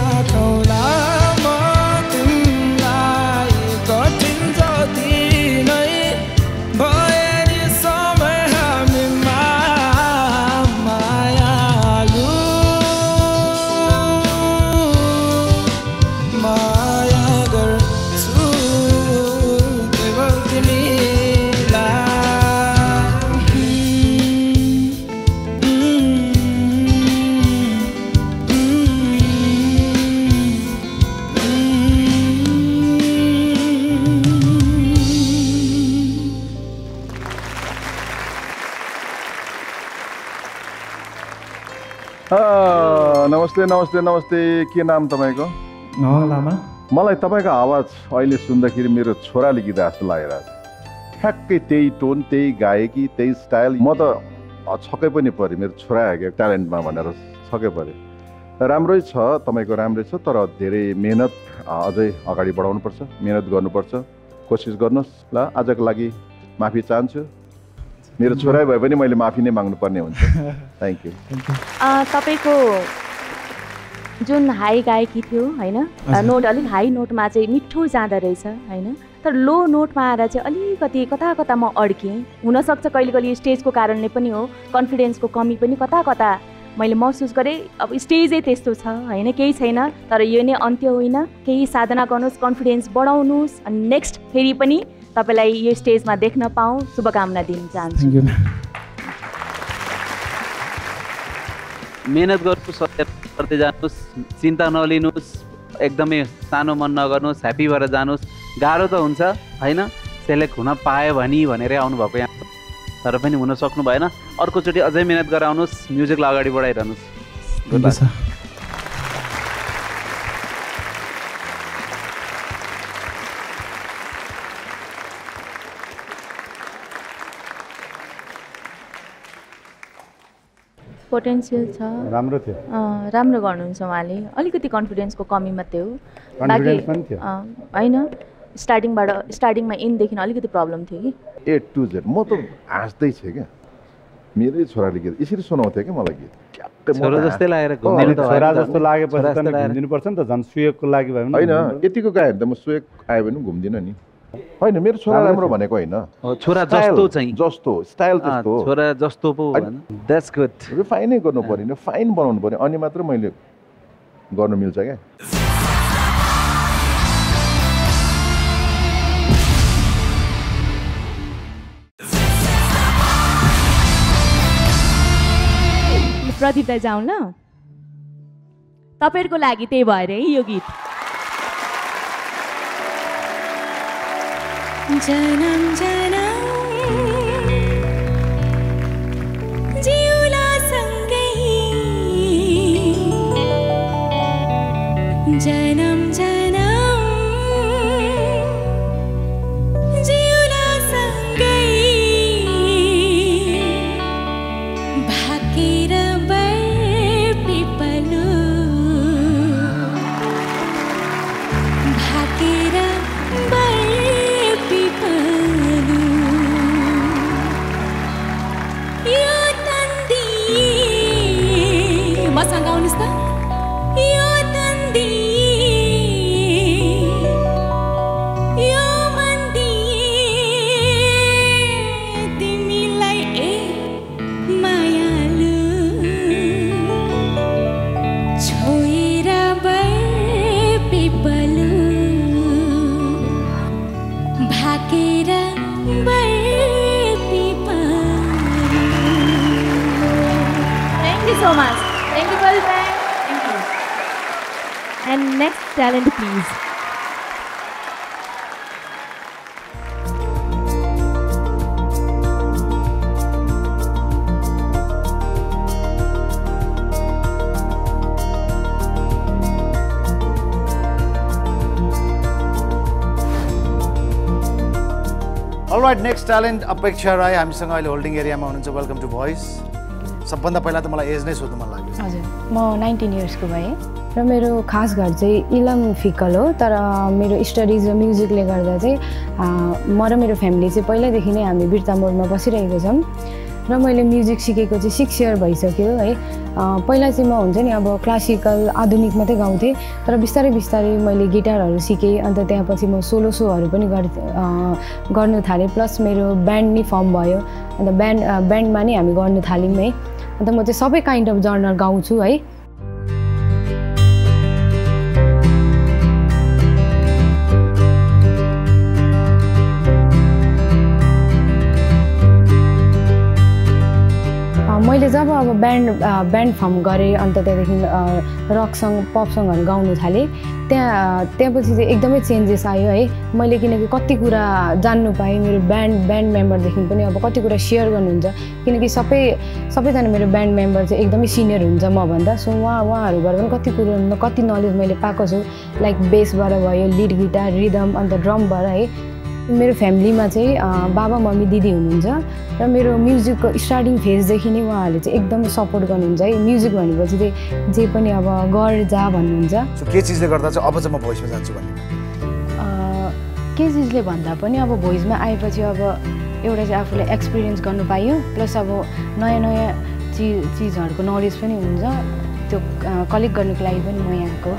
नमस्ते नमस्ते नमस्ते के नाम तपाईको लामा मलाई तपाईको आवाज अहिले सुन्दाखेरि मेरो छोराले गीत जस्तो लागिरहेछ ठ्याक्कै त्यही टोन त्यही गायकी त्यही स्टाइल म त छक्कै पनि परे मेरो छोरा आएको ट्यालेन्टमा भनेर छक्कै परे राम्रै छ तपाईको राम्रै छ तर धेरै मेहनत अझै अगाडि बढाउनु पर्छ मेहनत गर्नुपर्छ कोशिश गर्नुस् ल आजको लागि माफी चाहन्छु मेरो छोरा भए पनि मैले माफी नै माग्नु पर्ने हुन्छ थ्यांक यू तपाईको जुन हाई गायकी थियो हैन नोट अलि हाई नोटमा चाहिँ मिठो जाँदा रहेछ हैन तर लो नोटमा आएर चाहिँ अलिकति कता कता म अड्के हुन सक्छ कहिले कहिले स्टेजको कारणले पनि हो कन्फिडेन्सको कमी पनि कता कता मैले महसुस गरे अब स्टेजै त्यस्तो छ हैन केही छैन तर यो नै अन्त्य होइन केही साधना गर्नुस् कन्फिडेन्स बढाउनुस् अनि नेक्स्ट फेरि पनि तपाईलाई यो स्टेजमा देख्न पाऊ शुभकामना दिन चाहन्छु मेहनत गर्छु सत्य गर्दै जानुस् चिन्ता नलिनुस् एकदमै सानो मन नगर्नुस् ह्यापी भएर जानुस् गाह्रो त हुन्छ हैन सेलेक्ट हुन पाए भनी भनेर आउनु भएको यहाँ तर पनि हुन सक्नु भएन अर्कोचोटी अझै मेहनत गरेर आउनुस् म्युजिकलाई अगाडि बढाइरहनुस् पोटेन्शियल छ राम्रो थियो राम्रो गर्नुहुन्छ उहाँले अलिकति कन्फिडेन्सको कमी मात्रै हो कन्फिडेन्स पनि थियो हैन स्टार्टिङमा इन देखिन अलिकति प्रब्लम थियो कि ए टु जेड म त हाँस्दै थिए के मेरै छोराले गीत यसरी सुनाउँथे के मलाई गीत ट्याक्कै छोरा जस्तै लागेर घुम्दिनु त छोरा जस्तो लागेपछि त घुम्दिनु पर्छ नि त झन् सुयोगको लागि भए पनि हैन यतिको गाए भने त म सुयोग आए भने घुम्दिन नि हैन मेरो छोरा राम्रो भनेको हैन छोरा जस्तो चाहिँ जस्तो स्टाइल त्यस्तो छोरा जस्तो पो हैन दैट्स गुड रिफाइन गर्नु पर्यो फाइन बनाउनु पर्यो अनि मात्र मैले गर्न मिल्छ के प्रदीप दाइ जाउँ ल तपाईहरुको लागि त्यही भएर यो गीत janam janam jiula sangai janam janam jiula sangai bhakira bai pipalu bhakira And next talent, please. All right, next talent, Apekshya Rai. I'm Sangail holding area. Welcome to Voice. सबभन्दा पहिला त मलाई एज नै सोध्न मन लाग्यो। हजुर म 19 इयर्स को भए र मेरो खास घर चाहिँ इलम फिकल हो तर मेरो स्टडीज र म्युजिकले गर्दा चाहिँ म र मेरो फ्यामिली चाहिँ पहिल्यैदेखि नै हामी बिर्तामोडमा बसिरहेको छौं र मैले म्युजिक सिकेको चाहिँ 6 इयर भइसक्यो है। पहिला चाहिँ म हुन्छ नि अब क्लासिकल आधुनिक मात्रै गाउँथे तर बिस्तारै बिस्तारै मैले गिटारहरु सिके अनि त त्यसपछि म सोलो सोहरु पनि गर्न थाले प्लस मेरो ब्यान्ड नि फर्म भयो अनि त ब्यान्डमा नि हामी गर्न थालिम है। अनि त म चाहिँ सबै काइन्ड अफ जर्नर गाउँछु है। मैले जब अब ब्यान्ड फर्म गरे अनि त्यसदेखि रक सङ पप सङहरु गाउन थाले त्यसपछि चाहिँ एकदमै चेन्जेस आयो है। मैले किनकि कति कुरा जान्नु पाए मेरो ब्यान्ड मेम्बर देखि पनि अब कति कुरा शेयर गर्नुहुन्छ किनकि सबैजना मेरो ब्यान्ड मेम्बर चाहिँ एकदमै सिनियर हुन्छ म भन्दा सो उहाँहरुबाट पनि कति कुरा कति नलेज मैले पाएको छु लाइक बेसबाट भयो लिड गिटार रिदम अनि त ड्रमबाट है। मेरो फ्यामिलीमा चाहिँ बाबा मम्मी दिदी हुनुहुन्छ र मेरो म्युजिकको स्टार्टिङ फेजदेखि नै उहाँहरुले चाहिँ एकदम सपोर्ट गर्नुहुन्छ है। म्युजिक भनेपछि चाहिँ जे पनि अब गर जा भन्नुहुन्छ। सो के चीजले गर्दा चाहिँ अब चाहिँ म भोइसमा जान्छु भन्ने के चीजले भन्दा पनि अब भोइसमा आएपछि अब एउटा चाहिँ आफूले एक्सपिरियन्स गर्नु पाइयो प्लस अब नयाँ नयाँ चीजहरुको नलेज पनि हुन्छ त्यो कलेक्ट गर्नको लागि पनि म यहाँको।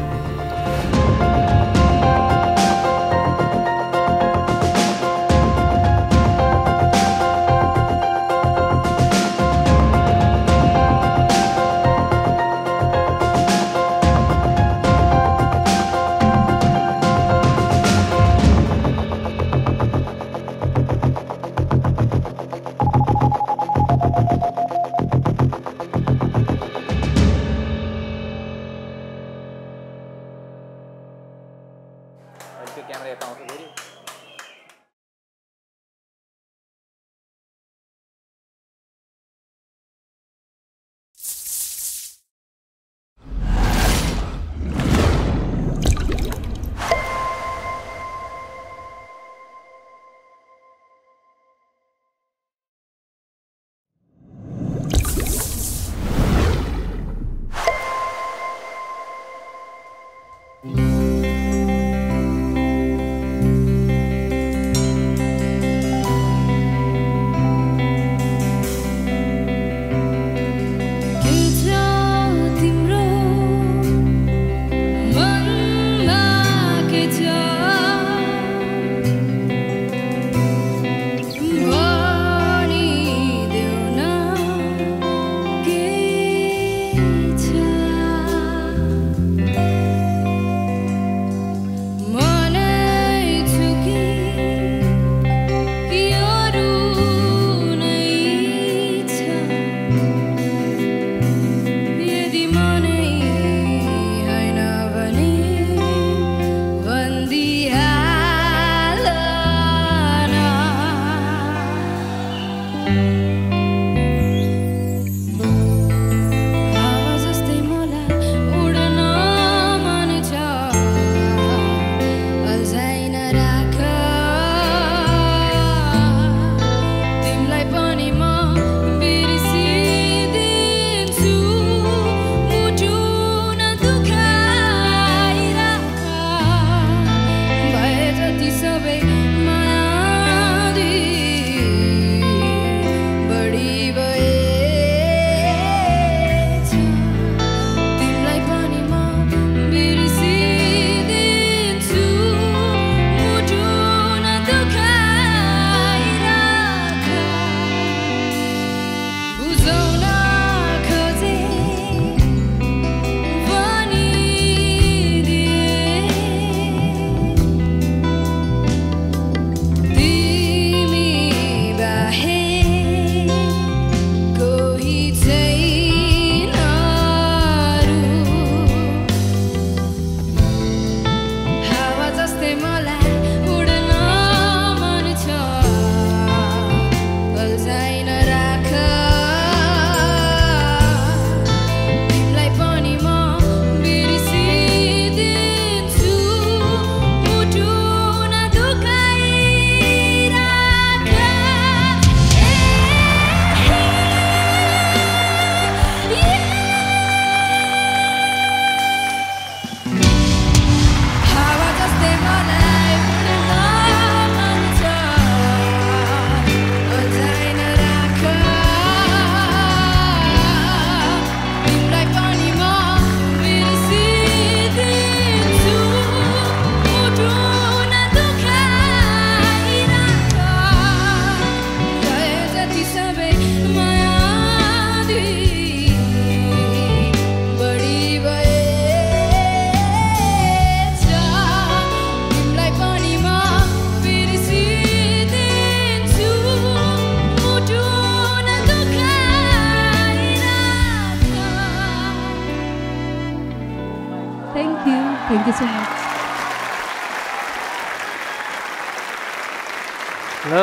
Hello.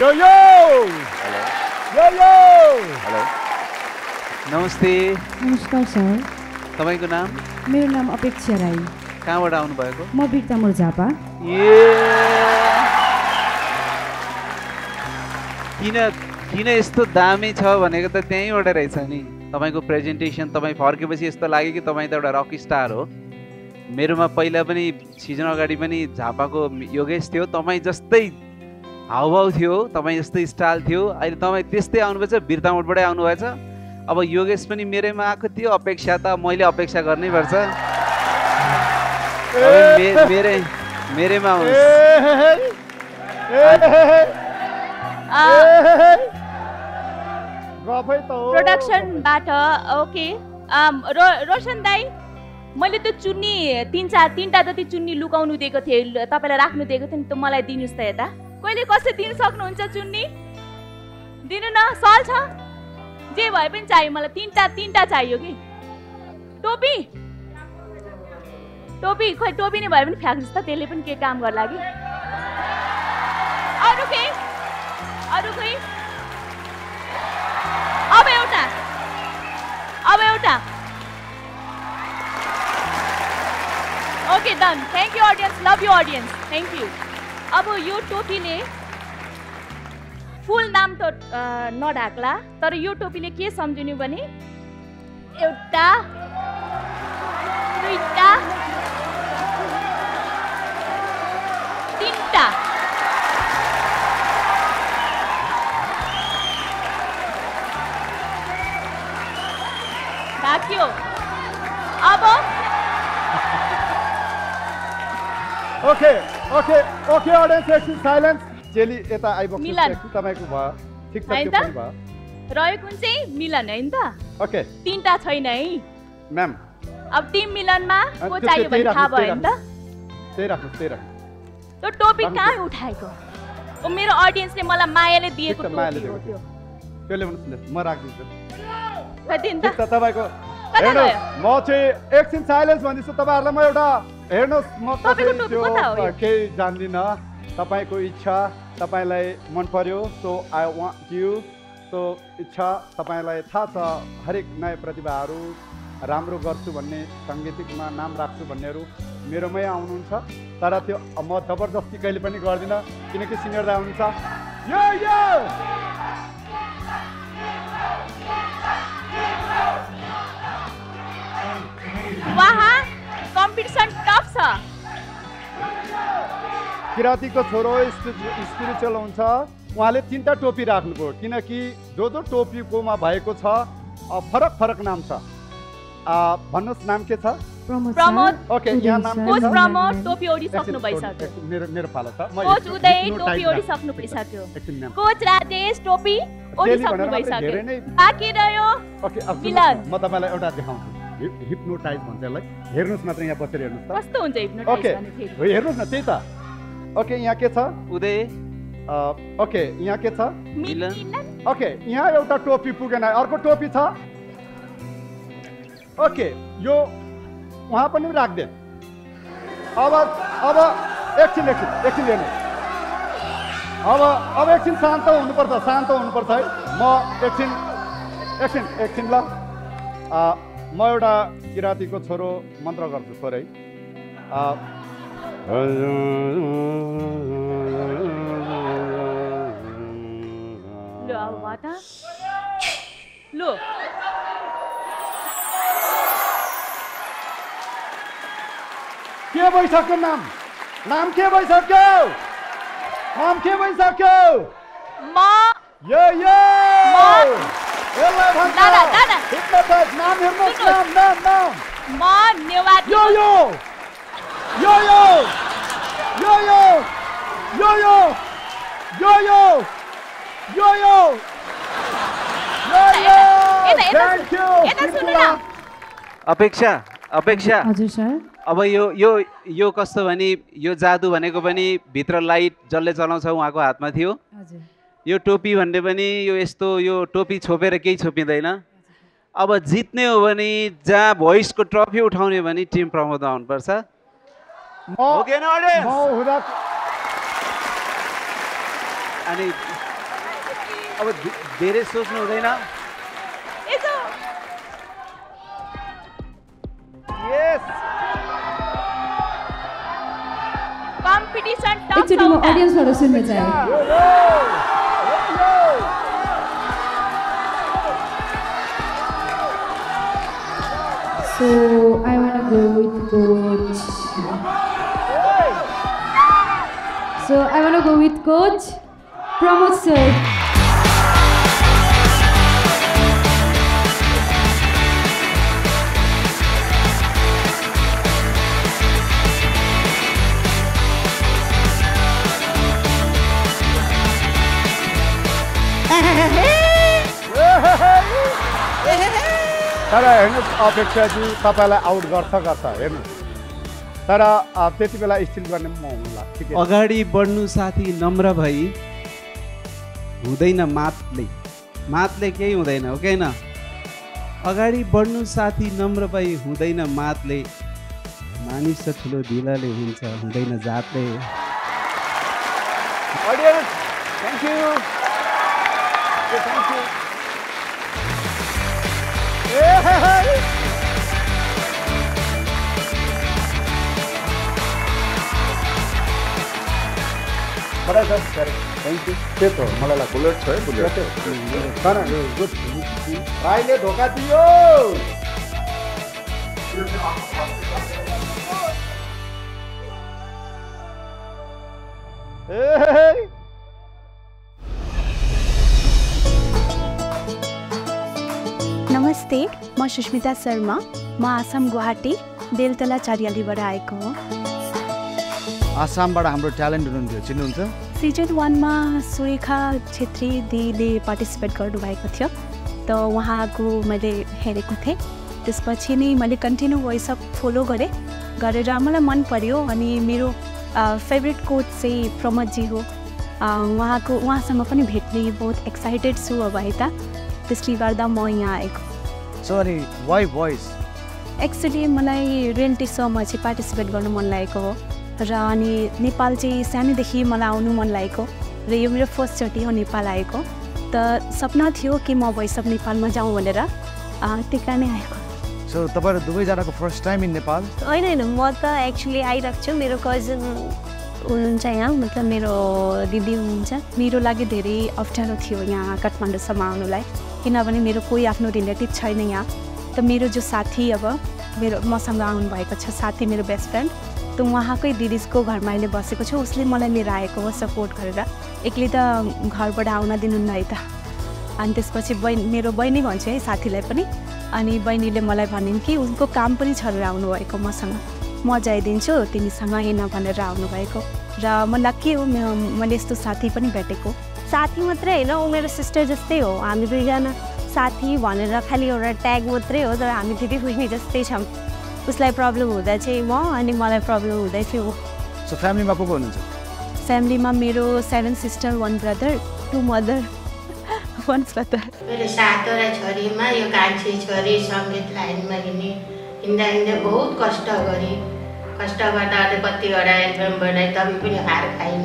Yo yo. Hello. Yo yo. Hello. Namaste. Namaskar sir. Tapaiko naam? Mero naam Apekshya Rai. Kaha bata aunu bhayeko? Ma Birtamur Japa. Yeah. किन यस्तो दामी छ भनेको त त्यहीबाट रहेछ नि तपाईको प्रेजेन्टेसन तपाई फर्केपछि यस्तो लाग्यो कि तपाई त एउटा रक स्टार हो मेरोमा पहिला पनि सिजन अगाडि पनि झापाको योगेश थियो तपाई जस्तै हावभाव थियो तपाई जस्तै स्टाइल थियो अहिले तपाई त्यस्तै आउनुभएछ बिर्तामोडबाट आउनुभएछ अब योगेश पनि मेरैमा आको थियो अपेक्षा त मैले अपेक्षा गर्नै पर्छ मेरैमा होस् Production batter, okay. Roshan Dai, मैले तो चुन्नी तीन चार तो चुन्नी लुकाउनु दिएको थिए तपाईलाई राख्नु दिएको थिए नि त मलाई दिनुस् त यता कहिले कसरी दिन सक्नुहुन्छ चुन्नी दिनु न सल्छ जे भए पनि चाहियो मलाई तीनटा चाहियो कि टोपी खोइ टोपी नि भए पनि फ्याक्दिस् त त्यसले पनि के काम गर्ला कि अरु के अब एउटा okay done thank you audience love you audience thank you अब यो टोपीले फुल नाम तो नढाक्ला तर यो टोपीले के समझिनु भने एउटा दुईटा तीनटा क्यों? अब okay okay okay audience action silence जेली ये ता आई बॉक्स एक्शन तमाय को बाह ठीक तक क्यों नहीं बाह रॉय कुंजे मिलन है इंदा ओके तीन टा छोई नहीं मैम अब टीम मिलन माँ को चाहिए बंधा बाह इंदा तेरा तो टॉपिक कहाँ उठाए को और मेरा ऑडियंस ने माला मायले दिए को टॉपिक तपाईको हेर्नुस् म चाहिँ एकछिन साइलेन्स भन्दैछु तपाईहरुलाई म एउटा हेर्नुस् म केही जान्दिन तपाईको इच्छा तपाईलाई मन पर्यो so I want you so इच्छा तपाईलाई थाहा छ हरेक नयाँ प्रतिभाहरु राम्रो गर्छु भन्ने संगीतमा नाम राख्छु भन्नेहरु मेरोमै आउनुहुन्छ तर त्यो म जबरजस्ती कहिले पनि गर्दिन किनकि सिनियर दा हुनुहुन्छ यो यो वहाँ कंपटीशन टफ सा। किराती को थोरो स्पिरिचुअल होने सा, वहाँ ले तीन ता टोपी रखने पड़े, कि ना कि दो टोपी को माँ भाई को था, फरक नाम था, भनुस नाम के था, प्रमोद, ओके यहाँ नाम कोच प्रमोद टोपी ओडी सकनु पैसा के, मेरे पाला था, कोच उदय टोपी ओडी सकनु पैसा के, कोच राजेश टोपी ओडी सकनु पैसा के, बाकी रहो, मिलन, मत हमें उड़ा दिखाऊं हिप्नोटाइज भन्छ यसलाई हेर्नुस् मात्र यहाँ बसेर हेर्नुस् त कस्तो हुन्छ हिप्नोटाइज गर्ने फेरि हो हेर्नुस् न त्यही त ओके यहाँ के छ उदय ओके यहाँ के छ मिलन ओके यहाँ एउटा टोपी पुगेन अर्को टोपी छ ओके यो वहाँ पनि राख्दैन अब एकछिन हेर्नु अब एकछिन शान्त हुनुपर्छ है म एकछिन ल म एउटा किरातीको छोरो मन्त्र गर्छु थोरै लो के भइसक्यो नाम के भइसक्यो म यो यो दादा नाम म नेवाती यो अपेक्षा हजुर सर अब यो यो यो कस्तो भने यो जादु भनेको पनि भित्र लाइट जसले चलाउँछ उहाँको हातमा थियो हजुर यो टोपी भन्ने पनि यो यस्तो यो टोपी छोपेर केही छोपिँदैन अब जितने हो भने जहाँ भोइस को ट्रफी उठाउने भने टिम प्रमोद आउनु पर्छ म हुँदा अनि अब धेरै सोच्नु हुँदैन Competition top out. Audience for the So I wanna go with coach. So I wanna go with coach Pramod sir. तर हेर्नुस अपेक्षा जी तपाईलाई आउट गर्छ हैन तर त्यतिबेला स्टिल गर्ने म हुँला ठीक है अगाडि बढ्नु साथी नम्र भई हुँदैन मातले केही हुँदैन ओके न अगाडि बढ्नु साथी नम्र भई हुँदैन मातले मानिस त ठुलो दिलाले हुन्छ हुँदैन जातले audience thank you thank you बड़ा सब करे थैंक यू ये तो मला ला बुलेट है बुलेट कारण गुड भाई ने धोखा दियो नमस्ते म सुष्मिता शर्मा म आसाम गुवाहाटी बेलतला चारियालीबाट आएको हो आसामबाट हाम्रो ट्यालेन्ट हुनुहुन्थ्यो चिन्नुहुन्छ सीजन 1 मा सुरेखा छेत्री दिदीले पार्टिसिपेट गर्नु भएको थियो त उहाँको मैले हेरेको थिए त्यसपछि नै मैले कन्टिन्यु भोइस अफ फलो गरेर मलाई मन पर्यो अनि मेरो फेभरेट कोच चाहिँ प्रमोद जी हो उहाँको उहाँसँग पनि भेट्ने बहुत एक्साइटेड छु अब यता त्यसले गर्दा म यहाँ आएको So, why voice? Actually, मलाई reality show मा चाहिँ पार्टिसिपेट गर्न मन लागेको हो र अनि नेपाल चाहिँ सानैदेखि मलाई आउनु मन लागेको र यो मेरो फर्स्टचोटि हो नेपाल आएको त सपना थियो कि म भोइस अफ नेपालमा जाउँ भनेर त्यही कारण आएको सो तपाईहरु दुबै जनाको फर्स्ट टाइम इन नेपाल हैन हैन म त एक्चुअली आइराख्छु छु मेरो कजिन हुनुहुन्छ यहाँ मतलब मेरो दिदी हुनुहुन्छ मेरो लागि धेरै अप्ठ्यारो थियो यहाँ काठमाडौँसम्म आउनुलाई किनभने मेरो कोही आफ्नो रिलेटिभ छैन यहाँ त मेरो जो साथी अब मेरो मसँग आउनु भएको छ साथी मेरो बेस्ट फ्रेन्ड त उहाँकै दिदीको घरमा अहिले बसेको छु उसले मलाई लिएर आएको हो सपोर्ट गरेर एक्लै त घरबाट आउन दिनुहुन्न है त अनि त्यसपछि बहिनी मेरो बहिनी भन्छु है साथीलाई पनि अनि बहिनीले मलाई भनिन् कि उनको काम पनि छरेर आउनुभएको मसँग म जाइदिन्छु तिमीसँग हिँड भनेर आउनुभएको र म लक्की हो मैले यस्तो साथी पनि भेटेको साथी मात्रै हैन उ मेरो सिस्टर जस्तै हो हामी दुईजना साथी भनेर खाली एउटा ट्याग मात्रै हो तर हामी दिदी बहिनी जस्तै छौं उसलाई प्रब्लम हुँदा चाहिँ म अनि मलाई प्रब्लम हुँदै थियो सो फ्यामिलीमा को हुनुहुन्छ फ्यामिलीमा मेरो 7 सिस्टर 1 ब्रदर 2 मदर 1 फादर मेरो सातवटा छोरीमा यो कान्छी छोरी संगीत लाइनमा हिँड्ने हिँड्दा हिँड्दै बहुत कष्ट गरी कष्ट गर्दा अनि कतिवटा एल्बम बनाए तभी पनि हार खाइन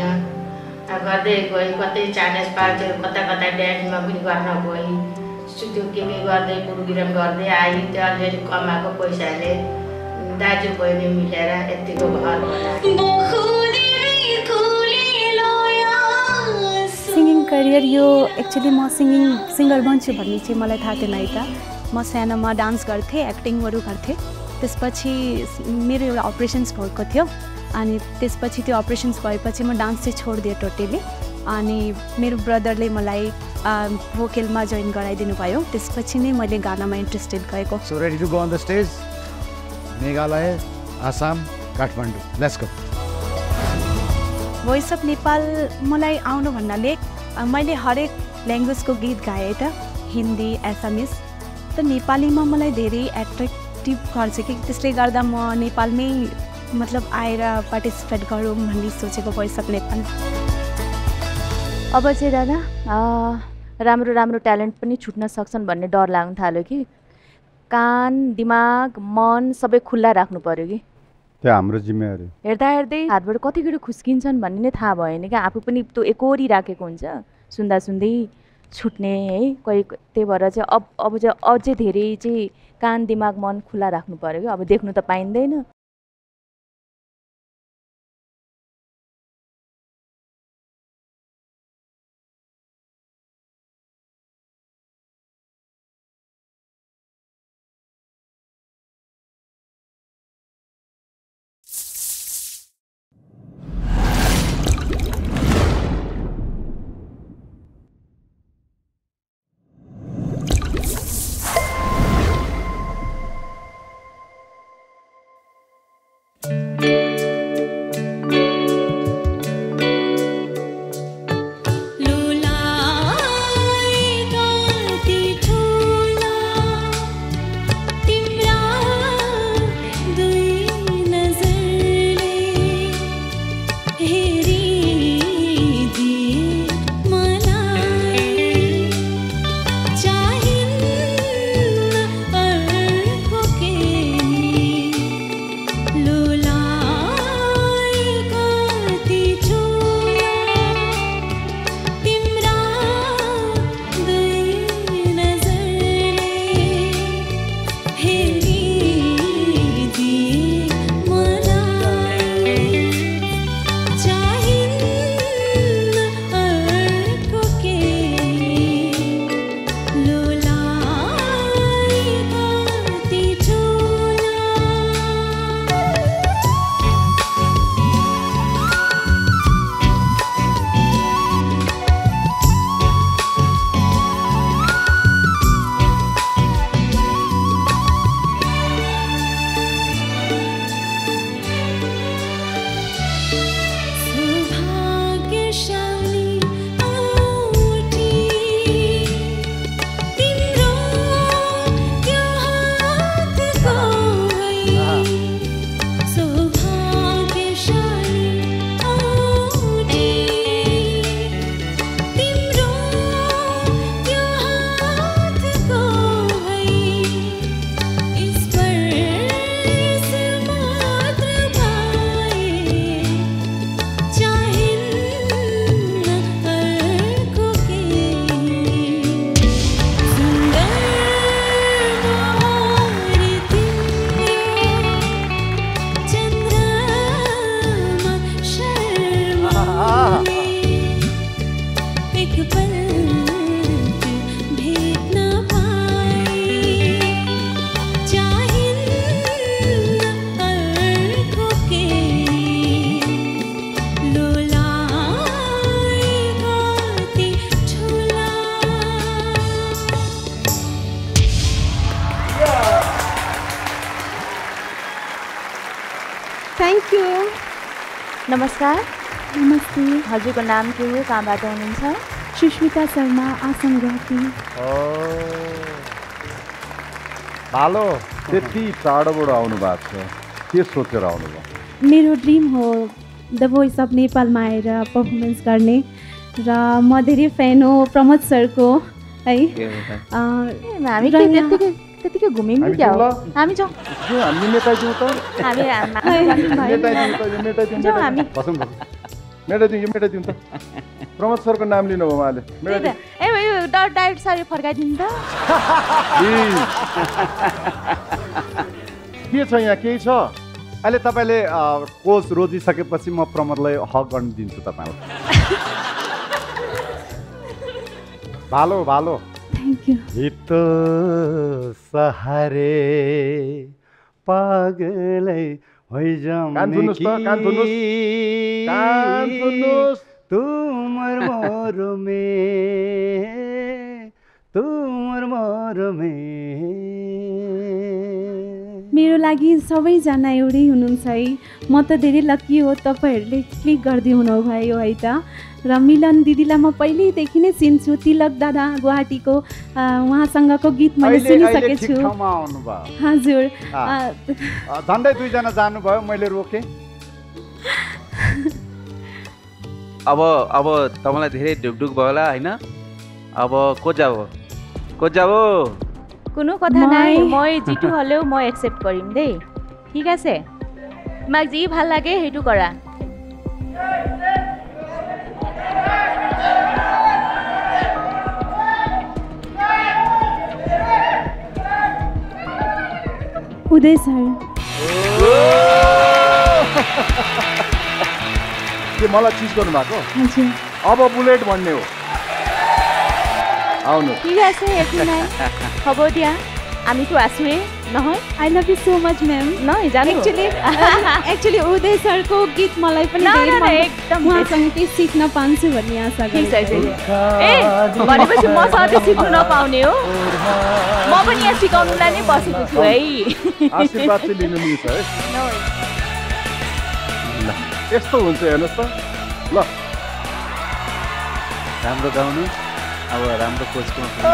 गर्दै गए कतै च्यालेन्ज पार्छ कता कता ड्यान्समा पनि गर्न गए स्टुडियो के गर्दै प्रोग्राम गर्दै आइ त्यो अलिअलि कमाएको पैसाले दाजु बहिनी मिलेर यतिको घर सिङ्गिङ करियर यो एक्चुअली म सिङ्गर बन्छु भन्ने चाहिँ मलाई थाहा थिएन है त म सानोमा डान्स गर्थेँ एक्टिङहरू गर्थेँ त्यसपछि मेरो एउटा अपरेसन्स भएको थियो अनि त्यसपछि त्यो अपरेसन्स भएपछि म डान्स चाहिँ छोड्दिए टोटली अनि मेरो ब्रदरले मलाई भोकलमा जोइन गराइदिनु भयो त्यसपछि नै मैले गानामा इन्ट्रेस्टेड गएको so ready to go on the stage Meghalaya Assam Kathmandu let's go voice of Nepal मलाई आउनु भन्नाले मैले हरेक ल्याङ्ग्वेजको गीत गाएँ त हिन्दी एसामिस त नेपालीमा मलाई धेरै एट्र्याक्टिभ गर्छ कि त्यसले गर्दा म नेपालमै मतलब आएर पार्टिसिपेट गरौँ भन्ने सोचेको भोइस अफ नेपाल अब चाहिँ दादा राम्रो राम्रो ट्यालेन्ट पनि छुट्न सक्छन् भन्ने डर लाग्न थाल्यो कि कान दिमाग मन सबै खुल्ला राख्नु पर्यो कि त्यो हाम्रो जिम्मेवारी हेर्दा हेर्दै हातबाट कति कुरो खुस्किन्छन् भन्ने नै थाहा भएन के आफू पनि त्यो एकोरी राखेको हुन्छ सुन्दा सुन्दै छुट्ने है कोही त्यही भएर चाहिँ अब चाहिँ अझै धेरै चाहिँ कान दिमाग मन खुला राख्नु पर्यो के अब देख्नु त पाइँदैन नमस्कार नमस्ते हजुरको नाम के हो कहाँबाट हुनुहुन्छ सुष्मिता शर्मा आसम गुवाहाटी ओ भालो त्यति टाढोबाट आउनु भएको छ के सोचेर आउनु भयो मेरो ड्रीम हो द भोइस अफ नेपालमा आएर परफॉर्मेंस गर्ने र म धेरै फ्यान हो प्रमोद सरको है हामी त्यतिकै घुम्यौँ क्या हो हामी जाऊ हामी मेटाइदिउँ त मेटाइदिउँ त प्रमोद सरको नाम लिनुभयो उहाँले ए यो डाइट साडी फर्काइदिनु त के छ यहाँ केही छ अहिले तपाईँले कोच रोजिसकेपछि म प्रमोदलाई हक गर्न दिन्छु तपाईँलाई भालो भालो हित सहारे पागलै होइजाउने की तुमर मोर में मेरो लागि सबैजना एउटै हुनुहुन्छ है म त धेरै लकी हो तपाईहरुले क्लिक गर्दै हुनु भयो है त र मिलन दिदीलाई म पहिलेदेखि नै चिन्छु तिलक दादा गुवाहाटीको उहाँसँगको गीत मैले सुनिसकेछु हजुर झन्डै दुईजना जानुभयो मैले रोकेँ अब तपाईँलाई धेरै ढुकढुक भयो होला हैन अब को जाओ कुनै कथा नै म जिटु हल्यो म एक्सेप्ट गरिम दे ठीक छ তোমাক যি ভাল লাগে হেতু কৰা উদয় স্যার के मलाई चीज गर्नु भएको हजुर अब बुलेट भन्ने हो आउनु ठीक আছে हेर्नु नै खबर दिया আমি তো আসুৱে নহয় I love you so much ma'am নাই জানো एक्चुअली उदय सर को गीत मलाई पनि धेरै मन एकदम संगीत सिक्न पाउँछु भन्ने आशा गर्छु ए भनेपछि म साथै सिक्न नपाउने हो म पनि यहाँ सिकाउनुलाई नै बसेको छु है आशीर्वाद चाहिँ लिनु नि सर यस्तो हुन्छ हेर्नुस् त ल राम्रो गाउनु अब राम्रो कोचको है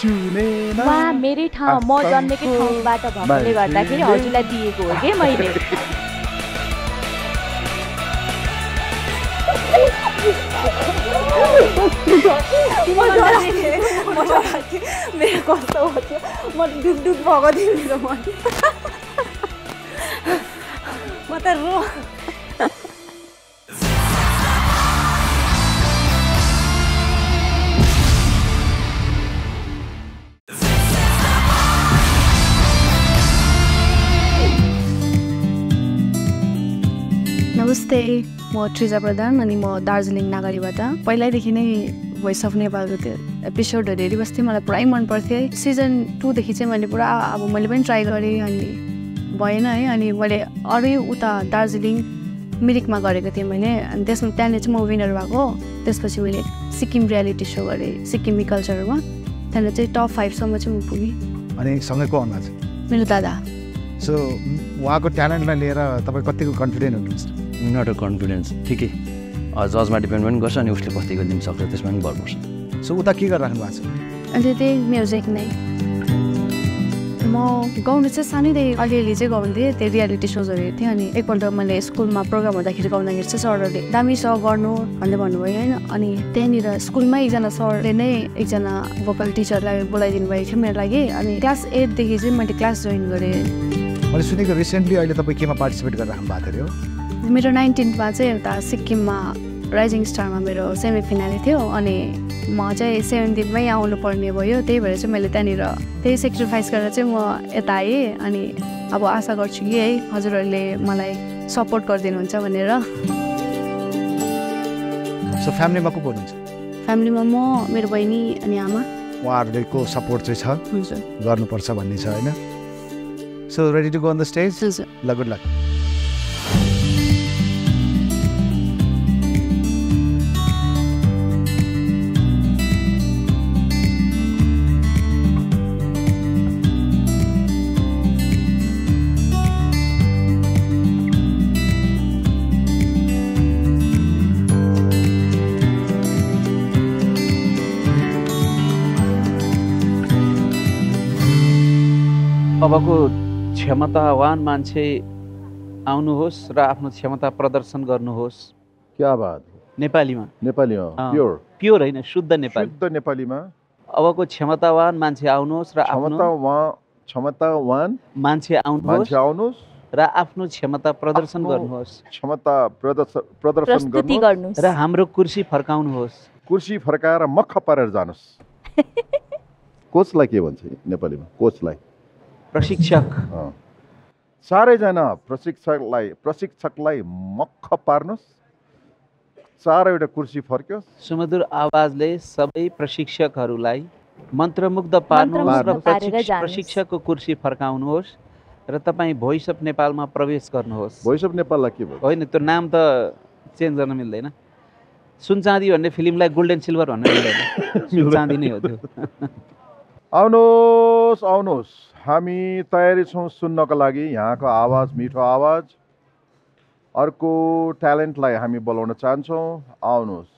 चुनेना वा मेरै ठाउँ म जन्मेकै ठाउँबाट भएकोले गर्दाखेरि हजुरलाई दिएको हो के मैले मेरो कस्तो हो त्यो म डुक डुक भएको थियो म त रो नमस्ते म त्रिजा प्रधान अनि म दार्जिलिङ नागरीबाट पहिल्यैदेखि नै भोइस अफ नेपालको त्यो एपिसोडहरू हेरिबस्थेँ मलाई पुरै मनपर्थ्यो सिजन 2 देखि चाहिँ मैले पुरा अब मैले पनि ट्राई गरेँ अनि भएन है अनि मैले अरू उता दार्जिलिङ मिरिकमा गरेको थिएँ मैले अनि त्यसमा त्यहाँनिर चाहिँ म विनर भएको त्यसपछि मैले सिक्किम रियालिटी सो गरेँ सिक्किमी कल्चरमा त्यहाँनिर चाहिँ टप 5 सम्म चाहिँ म पुगेँ अनि सँगैको अनुज मेरो दादा सो उहाँको ट्यालेन्टलाई लिएर तपाईँ कतिको कन्फिडेन्ट हुनुहुन्छ नट अ कन्फिडेन्स ठिकै जजमा डिपेन्ड पनि गर्छ अनि उसले कतिको दिन सक्छ त्यसमा पनि भर पर्छ सो उता के गरिराख्नु भएको छ अनि त्यही म्युजिक नै म गाउनु चाहिँ सानैदेखि अलिअलि चाहिँ गाउँथेँ त्यो रियालिटी सोजहरू हेर्थेँ अनि एकपल्ट मैले स्कुलमा प्रोग्राम हुँदाखेरि गाउँदाखेरि चाहिँ सरहरूले दामी स गर्नु भन्दै भन्नुभयो होइन अनि त्यहाँनिर स्कुलमै एकजना सरले नै एकजना भोकल टिचरलाई बोलाइदिनु भएको थियो मेरो लागि अनि क्लास 8 देखि चाहिँ मैले क्लास जोइन गरेँ मैले सुनेको रिसेन्टली अहिले तपाईँ केमा पार्टिसिपेट गरिराख्नु भएको थियो मेरो 19मा चाहिँ एउटा सिक्किममा राइजिङ स्टारमा मेरो सेमी फिनाले थियो अनि म चाहिँ 17मै आउनुपर्ने भयो त्यही भएर चाहिँ मैले त्यहाँनिर त्यही सेक्रिफाइस गरेर चाहिँ म यता आएँ अनि अब आशा गर्छु कि है हजुरहरूले मलाई सपोर्ट गरिदिनुहुन्छ भनेर सो फ्यामिलीमा को हुनुहुन्छ फ्यामिलीमा म मेरो बहिनी अनि आमा उहाँहरूको सपोर्ट चाहिँ छ गर्नुपर्छ भन्ने छ हैन so ready to go on the stage ल गुड लक अबको क्षमतावान मान्छे आउनुहोस् र आफ्नो क्षमता प्रदर्शन गर्नुहोस् क्या बात नेपालीमा नेपाली हो प्योर प्योर हैन शुद्ध नेपालीमा अबको क्षमतावान मान्छे आउनुहोस् र आफ्नो क्षमतावान मान्छे आउनुहोस् र आफ्नो क्षमता प्रदर्शन गर्नुहोस् क्षमता प्रदर्शन गर्नुहोस् र हाम्रो कुर्सी फर्काउनुहोस् कुर्सी फर्काएर मख पारेर जानुहोस् कोचलाई के भन्छ नेपालीमा कोचलाई प्रशिक्षक चारैजना प्रशिक्षकलाई मख पार्नुहोस् चारैवटा कुर्सी फर्कियोस् सुमधुर आवाजले सबै प्रशिक्षकहरूलाई मन्त्रमुग्ध पार्नुहोस् र प्रशिक्षकको कुर्सी फर्काउनुहोस् र तपाईँ भोइस अफ नेपालमा प्रवेश गर्नुहोस् भोइस अफ नेपाललाई के भयो होइन त्यो नाम त चेन्ज गर्न मिल्दैन सुनचाँदी भन्ने फिल्मलाई गोल्डन सिल्भर भन्न मिल्दैन सुनचाँदी नै हो त्यो आउनुहोस् आउनुहोस् हामी तयारी छौँ सुन्नको लागि यहाँको आवाज मीठो आवाज अर्को ट्यालेन्टलाई हामी बोलाउन चाहन्छौं आउनुहोस्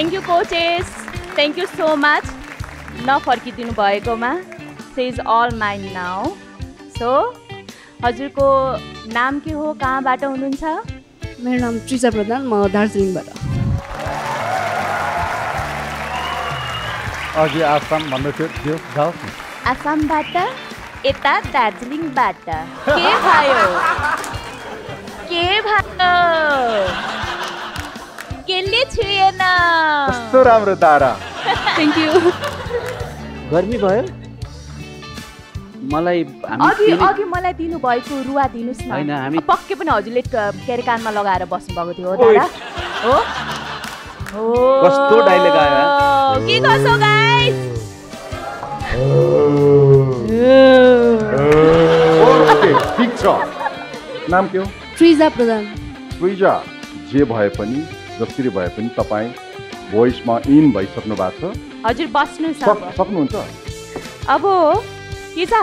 Thank you, coaches. Thank you so much. Na farkidinu bhayekoma. She is all mine now. So, हजुरको नाम के हो कहाँबाट हुनुहुन्छ? मेरो नाम त्रिजा प्रधान म दार्जिलिङबाट। अघि आसाम भन्दै थियो जाऊ। आसामबाट एता दार्जिलिङबाट के भयो? के भयो? Thank you. गर्मी भयो? मलाई अघि मलाई दिनु भएको रुवा दिनुस् न। हैन हामी पक्कै पनि हजुरले केरे कानमा लगाएर बस्नु भएको थियो दादा। हो? हो। कस्तो डाइलग आयो? के कसो गाइस? ओके, ठीक छ। नाम के हो? त्रिजा प्रधान। त्रिजा जे भए पनि जसरी भए पनि तपाई भोइसमा इन भइसक्नु भएको छ हजुर बस्नु सक्नुहुन्छ अब के छ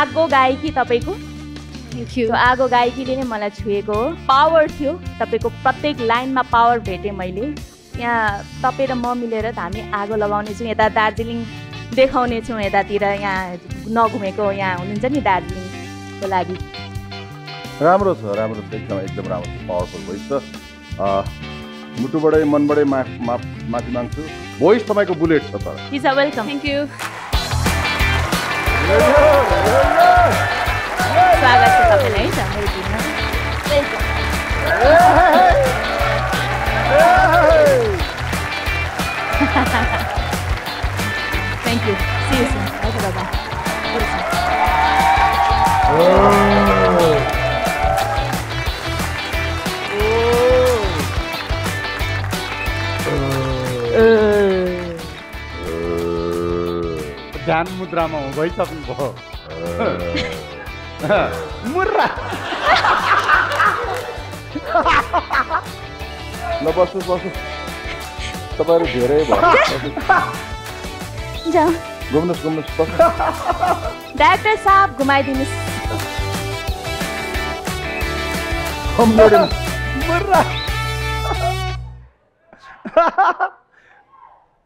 आगो गायकी तपाईको थ्यांक यू आगो गायकीले नै मलाई छुएको हो पावर थियो तपाईको प्रत्येक लाइनमा पावर भेटे मैले यहाँ तपाईं र म मिलेर हामी आगो लगाउने छौं यता दार्जिलिङ देखाउने छौं यतातिर यहाँ नघुमेको यहाँ हुनुहुन्छ नि दार्जिलिङको लागि राम्रो छ एकदम राम्रो पावरफुल भइस मुटुबाटै मनबाटै माफी माग्छु भोइस तपाईको बुलेट छ तर इज वेलकम थ्यांक यू स्वागत छ तपाईलाई है मेरो टिममा welcome thank you see you soon bye bye ध्यान मुद्रामा भइसक्नु भयो मुर्रा Director Saab,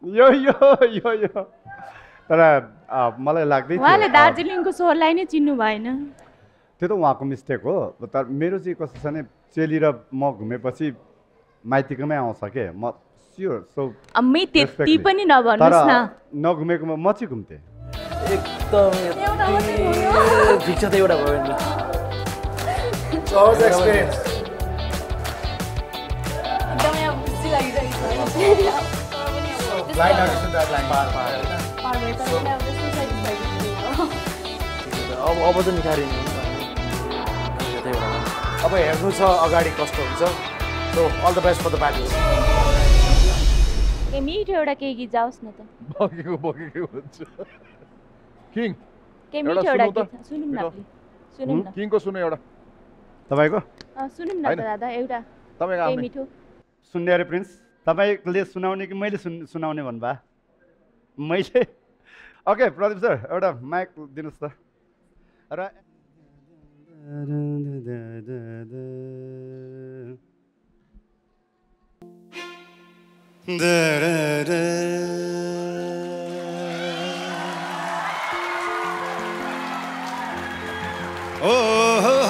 Yo. तर मलाई लाग्दै थियो उहाँले दार्जिलिङको सोहरलाई नै चिन्नु भएन त्यो त उहाँको मिस्टेक हो तर मेरो चाहिँ कस्तो छ भने चेली र म घुमेपछि माइतीकमै आउँछ के म स्योर सो अम्मी त्यति पनि नभन्नुस् न नघुमेकोमा म चाहिँ घुम्थे एकदम भिक्षा त एउटा भयो नि चर्च एक्सपीरियन्स एकदम यहाँ खुसी लागिरहेको छ Right now, that line. So, all the best for the battles. King. King. तपाईले सुनाउने कि मैले सुनाउने भन्बा मैले ओके प्रदीप सर एउटा माइक दिनुस् त र ओ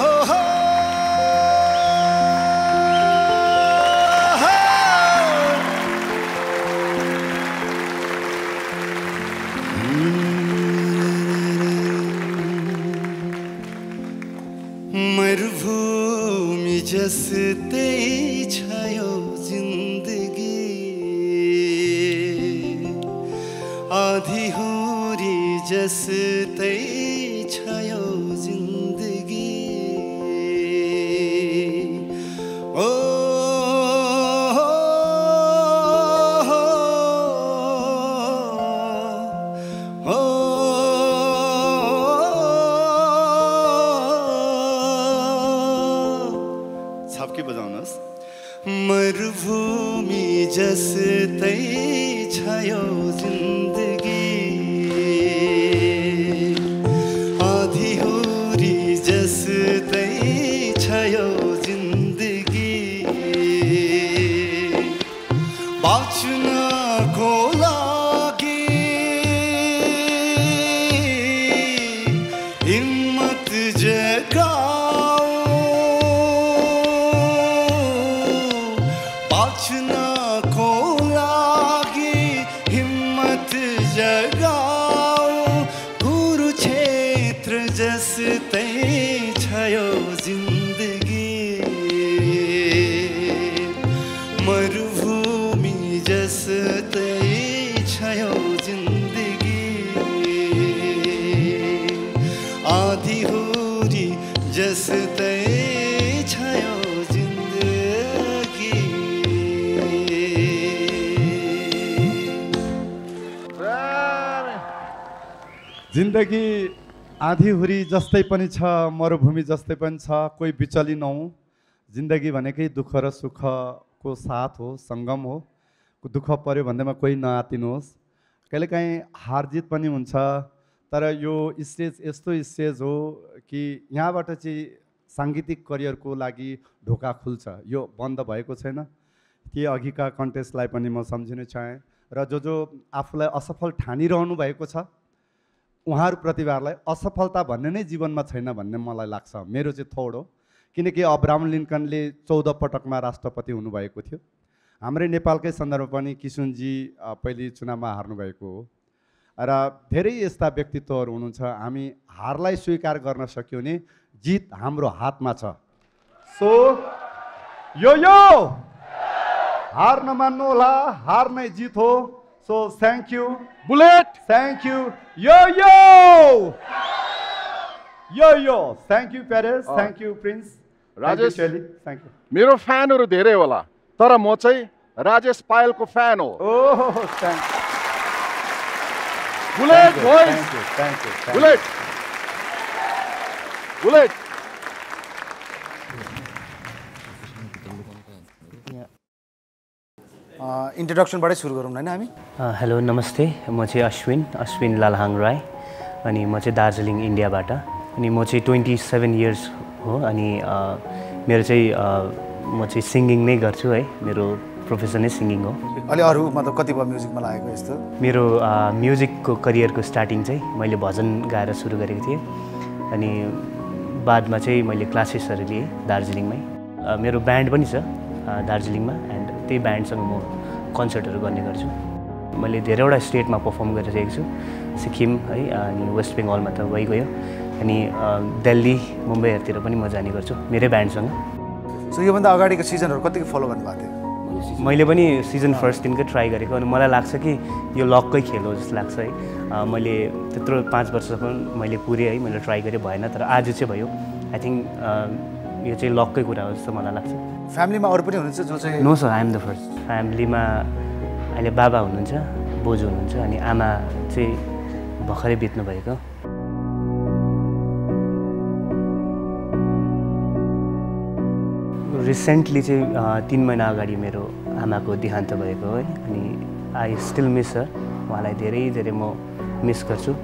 जस्ते छायो जिंदगी आधी होरी जस्ते छायो जिंदगी ओ मरुभूमि जस्तै छायो जिन्दगी आधी होरी जस्तै छायो जिन्दगी बाँच्नको लागि हिम्मत जगा जिन्दगी आधी हुरी जस्तै पनि छ मरुभूमि जस्तै पनि छ कोही बिचली नहुँ जिन्दगी भनेकै दुःख र सुखको साथ हो संगम हो दुःख पर्यो भन्दैमा कोही नआतिनुहोस् कहिलेकाहीँ हार जित पनि हुन्छ तर यो स्टेज यस्तो स्टेज हो कि यहाँबाट चाहिँ सांगीतिक करियरको लागि ढोका खुल्छ यो बन्द भएको छैन के अघिका कन्टेस्टलाई पनि म सम्झिन चाहे र जो आफूलाई असफल ठानिरहनु भएको छ उहाँहरु प्रतिभालाई असफलता भन्ने नै जीवनमा छैन भन्ने मलाई लाग्छ मेरो चाहिँ थोड हो किनकि अब्राहम लिंकनले 14 पटकमा राष्ट्रपति हुनु भएको थियो हाम्रो नेपालकै सन्दर्भमा पनि किशुनजी पहिलो चुनावमा हार्नु भएको हो र धेरै यस्ता व्यक्तित्वहरु हुनुहुन्छ हामी हारलाई स्वीकार गर्न सक्यौ नि जित हाम्रो हातमा छ सो यो हार नमान्नु होला हार नै जित हो So thank you, Bullet. Thank you, Yo Yo. Thank you, Paris. Thank you, Prince. Rajesh, thank you. मेरो fan और देरे वाला. तर मोचे Rajesh Pyle को fan हो. Oh, thank you. Bullet boys. Thank you. Bullet. introduction बारे शुरू करूँ ना हमी. Hello, नमस्ते. मुझे Ashwin Lalhangrai. अनि मुझे दार्जिलिङ इंडिया बाटा. अनि मुझे 27 years हो. अनि मेरो चाहिँ मुझे singing नै गर्छु है. मेरो profession is singing हो. अलि अरू मतलब कति बार music मलाई आएको यस्तो. मेरो music को career को starting चाहिँ मैले भजन गाएर सुरु गरेको थिएँ. अनि बादमा चाहिँ मैले क्लासेसहरु लिए दार्जिलिङमै. मेरो band पनि छ दार्जिलिङमा and त्यही bandसँग म कन्सर्टहरु गर्ने गर्छु. मैले धेरैवटा स्टेटमा परफर्म गरिरहेको छु. सिक्किम है अनि वेस्ट बेंगलमा त भइगयो. अनि दिल्ली मुम्बईहरुतिर पनि म जाने गर्छु मेरो ब्यान्डसँग. सो यो भन्दा अगाडिको सिजनहरु कतिको फलो गर्नु भएको थियो? मैले पनि सिजन फर्स्ट दिनकै ट्राई गरेको. अनि मलाई लाग्छ कि यो लककै खेल हो जस्तो लाग्छ है. मैले त्यत्रो 5 वर्षसम्म मैले पुरै है मैले ट्राई गरे भएन तर आज चाहिँ भयो. आई थिंक यो चाहिँ लककै कुरा हो जस्तो मलाई लाग्छ. फ्यामिलीमा अरु पनि हुनुहुन्छ जो चाहिँ? No sir, I am the first. फ्यामिलीमा अहिले बाबा हुनुहुन्छ, बोजू हुनुहुन्छ अनि आमा चाहिँ भर्खरै बित्नु भएको. रिसेंटली चाहिँ 3 महिना अगाडि मेरो आमाको देहान्त भएको है. अनि आई स्टिल मिस हर. उहाँलाई धेरै धेरै म मिस गर्छु.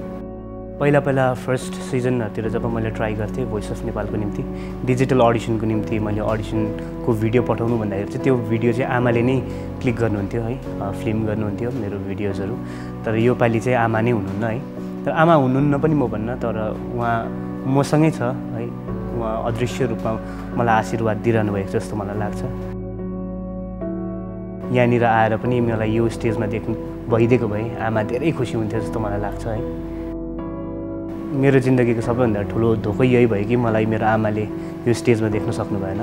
पहिला पहिला फर्स्ट सिजनहरुतिर जब मैले ट्राई गर्थे भोइस अफ नेपालको निम्ति डिजिटल अडिसनको निम्ति मैले अडिसनको भिडियो पठाउनु भन्दाखेरि चाहिँ त्यो भिडियो चाहिँ आमाले नै क्लिक गर्नुहुन्थ्यो है. फिल्म गर्नुहुन्थ्यो मेरो भिडियोजहरु. तर यो पाली चाहिँ आमा नै हुनुहुन्न है. तर आमा हुनुहुन्न पनि म भन्न, तर उहाँ मसँगै छ है. उहाँ अदृश्य रुपमा मलाई आशीर्वाद दिइरहनु भएको जस्तो मलाई लाग्छ. यहाँनिर आएर पनि मलाई यो स्टेजमा देख्नु भइदिएको भए आमा धेरै खुसी हुन्थ्यो जस्तो मलाई लाग्छ है. मेरो जिन्दगीको सबैभन्दा ठूलो धोका यही भयो कि मलाई मेरो आमाले यो स्टेजमा देख्न सक्नु भएन.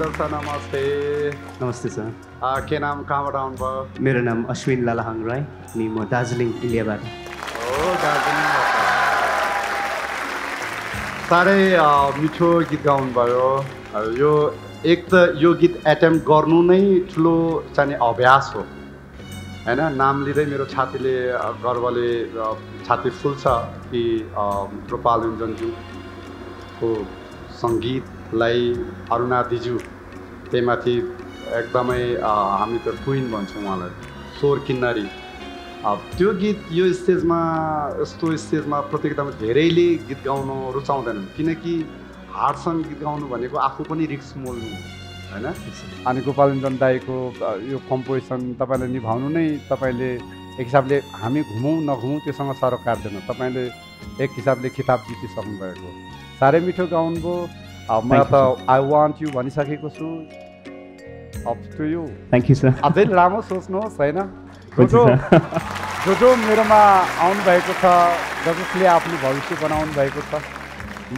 Brother sir, namaste. Namaste sir. What name? Where are you from? My name is Ashwin Lalhangrai. I'm from Darjeeling, India. Oh, Darjeeling. You are from Micho Git. You एक तो योगित attempt करनु नहीं चलो चाहे अभ्यास हो, है ना नाम ली रही मेरो छाती ले घर वाले छाती full सा कि त्रुपाल इंजनजू को संगीत लाई अरुणादिजू ते माथी एकदम ही हमीतर queen बन्चो माले सोर किन्नरी अब त्यो गीत यो इस्तेज में प्रत्येक दम धेरेले गीत गाउनु रुचाऊं देन किन्हें कि हार्ड संग गीत गाउनु भनेको आफू पनि रिस्क मोल्नु हैन अनि गोपाल इन्द्रन दाइको यो कम्पोजिसन तपाईले निभाउनु नै तपाईले एक हिसाबले हामी घुमौ नघुमौ त्यससँग सारो काट्दैन तपाईले एक हिसाबले खिताब जितिसक्नु भएको सारे मिठो गाउनुभयो म त आई वान्ट यु भनिसकेको छु up to you thank you sir अझै राम्रो सोच्नुहोस् हैन जो जो मेरोमा आउनु भएको छ जसले आफ्नो भविष्य बनाउनु भएको छ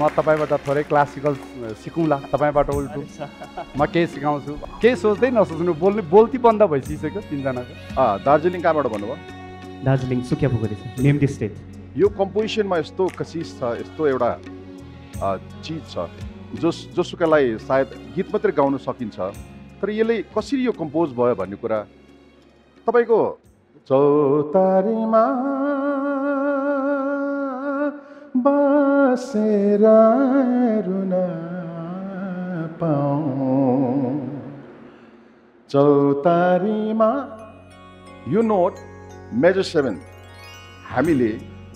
म तपाईबाट थोरै क्लासिकल सिकौँला तपाईबाट उल्टो म के सिकाउँछु के सोच्दै नसोच्नु बोल्ने बोल्ती बन्द भइसक्यो तीन जनाको दार्जिलिङ काबाट भन्नुभयो दार्जिलिङ सुकिया पुगेछ नेम्डी स्टेट यो कम्पोजिसनमा यस्तो कशिश छ यस्तो एउटा चीज छ जोसुकैलाई सायद गीत मात्रै गाउन सकिन्छ तर यसले कसरी यो कम्पोज भयो भन्ने कुरा तपाईको चौतारीमा बासेरा रुना पाऊं चौतारी माँ यू नोट मेजर सेवेन हमीले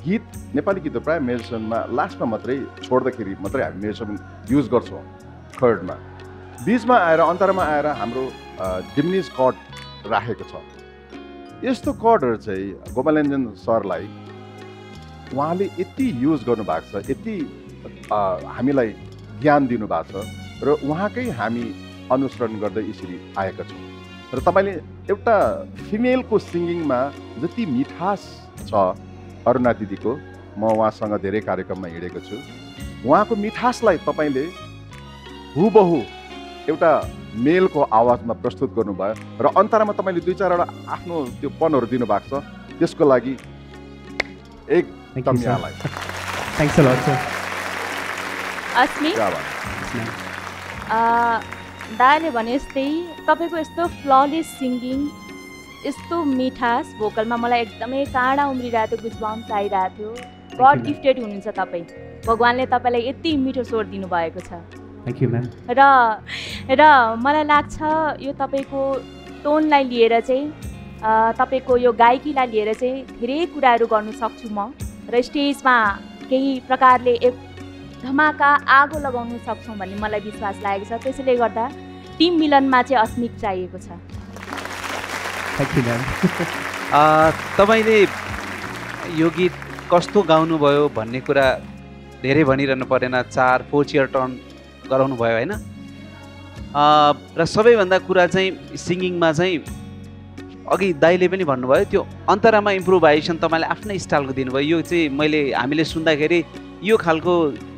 गीत नेपाली की तो प्राय मेजर सेवेन में लास्ट में मतरे छोड़ दे केरी मतरे हम मेजर सेवेन यूज़ कर सो थर्ड में बीच में आयरा अंतर में आयरा हमरो डिमिनिश कॉर्ड राहे कछा इस तो कॉर्ड रचे गोपालंजन सर लाई वहाँले यति युज गर्नुभएको छ यति हामीलाई ज्ञान दिनुभएको छ र वहाँकै हामी अनुसरण गर्दै यसरी आएका छौँ र तपाईले एउटा फिमेलको सिङ्गिङमा जति मिठास छ अरुणा दिदीको म उहाँसँग धेरै कार्यक्रममा हिँडेको छु उहाँको मिठासलाई तपाईले हुबहु एउटा मेलको आवाजमा प्रस्तुत गर्नुभयो र अन्तरमा तपाईले दुई चारवटा आफ्नो त्यो पनहरू दिनुभएको छ त्यसको लागि एक Thank you, sir. Thanks a lot, sir. Ashmi? दाले बने स्टेई तबे को इस्तो flawless singing, इस्तो मीठास vocal में मला एकदमे कांडा उम्री रहते कुछ बाम साई रहते हो. God gifted होने से तबे. भगवान ने तबे लाये इतनी मीठो सोर दिनु बाये कुछ है. Thank you, ma'am. रा मला लाखा यो तबे को tone लाई लिए रचे. तबे को यो गायकी लाई लिए रचे. घरे कुड़ायरु गानु सक्छु माँ. रस्टेज में कई प्रकार ले एक धमाका आगो लगाने सबसे बनी मलाई विश्वास लायक है तो इसलिए करता टीम मिलन माचे अस्मिक चाहिए कुछ है। Thank you ma'am. तब इने योगी कष्टों गाउनु भयो भन्ने कुरा धेरै भनिरहनु परेन 4-4 टर्न गराउनु भयो हैन र सबैभन्दा कुरा चाहिँ सिंगिङमा चाहिँ अगी दाईले पनि भन्नुभयो त्यो अन्तरमा इम्प्रोभाइजेसन तपाईले आफ्नै स्टाइलको दिनुभयो यो चाहिँ मैले हामीले सुन्दाखेरि यो खालको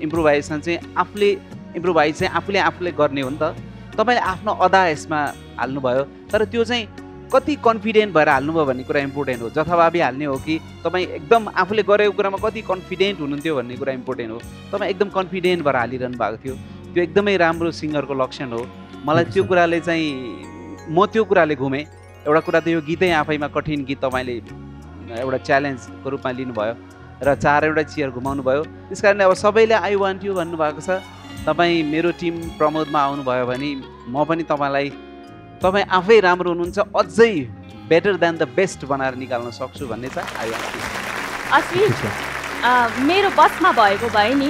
इम्प्रोभाइजेसन चाहिँ आफूले इम्प्रोभाइज चाहिँ आफूले आफूले गर्ने हो नि त तपाईले आफ्नो अदा यसमा हाल्नुभयो तर त्यो चाहिँ कति कन्फिडेन्ट भएर हाल्नुभयो भन्ने कुरा इम्पोर्टेन्ट हो जथाभावी हाल्ने हो कि तपाई एकदम आफूले गरेको कुरामा कति कन्फिडेन्ट हुनुहुन्थ्यो भन्ने कुरा इम्पोर्टेन्ट हो तपाई एकदम कन्फिडेन्ट भएर हालिरहनु भएको थियो त्यो एकदमै राम्रो सिङ्गरको लक्षण हो मलाई त्यो कुराले चाहिँ म त्यो कुराले घुमे एउटा कुरा त यो गीतै आफैमा कठिन गीत तपाईले एउटा च्यालेन्जको रूपमा लिनुभयो र चारवटा चियर घुमाउनु भयो त्यसकारणले अब सबैले आई वान्ट यु भन्नु भएको छ तपाई मेरो टिम प्रमोदमा आउनु भयो भने म पनि तपाईलाई तपाई आफै राम्रो हुनुहुन्छ अझै बेटर देन द बेस्ट बनाएर निकाल्न सक्छु भन्ने छ आई वान्ट यु अस्ति मेरो बसमा भएको भए नि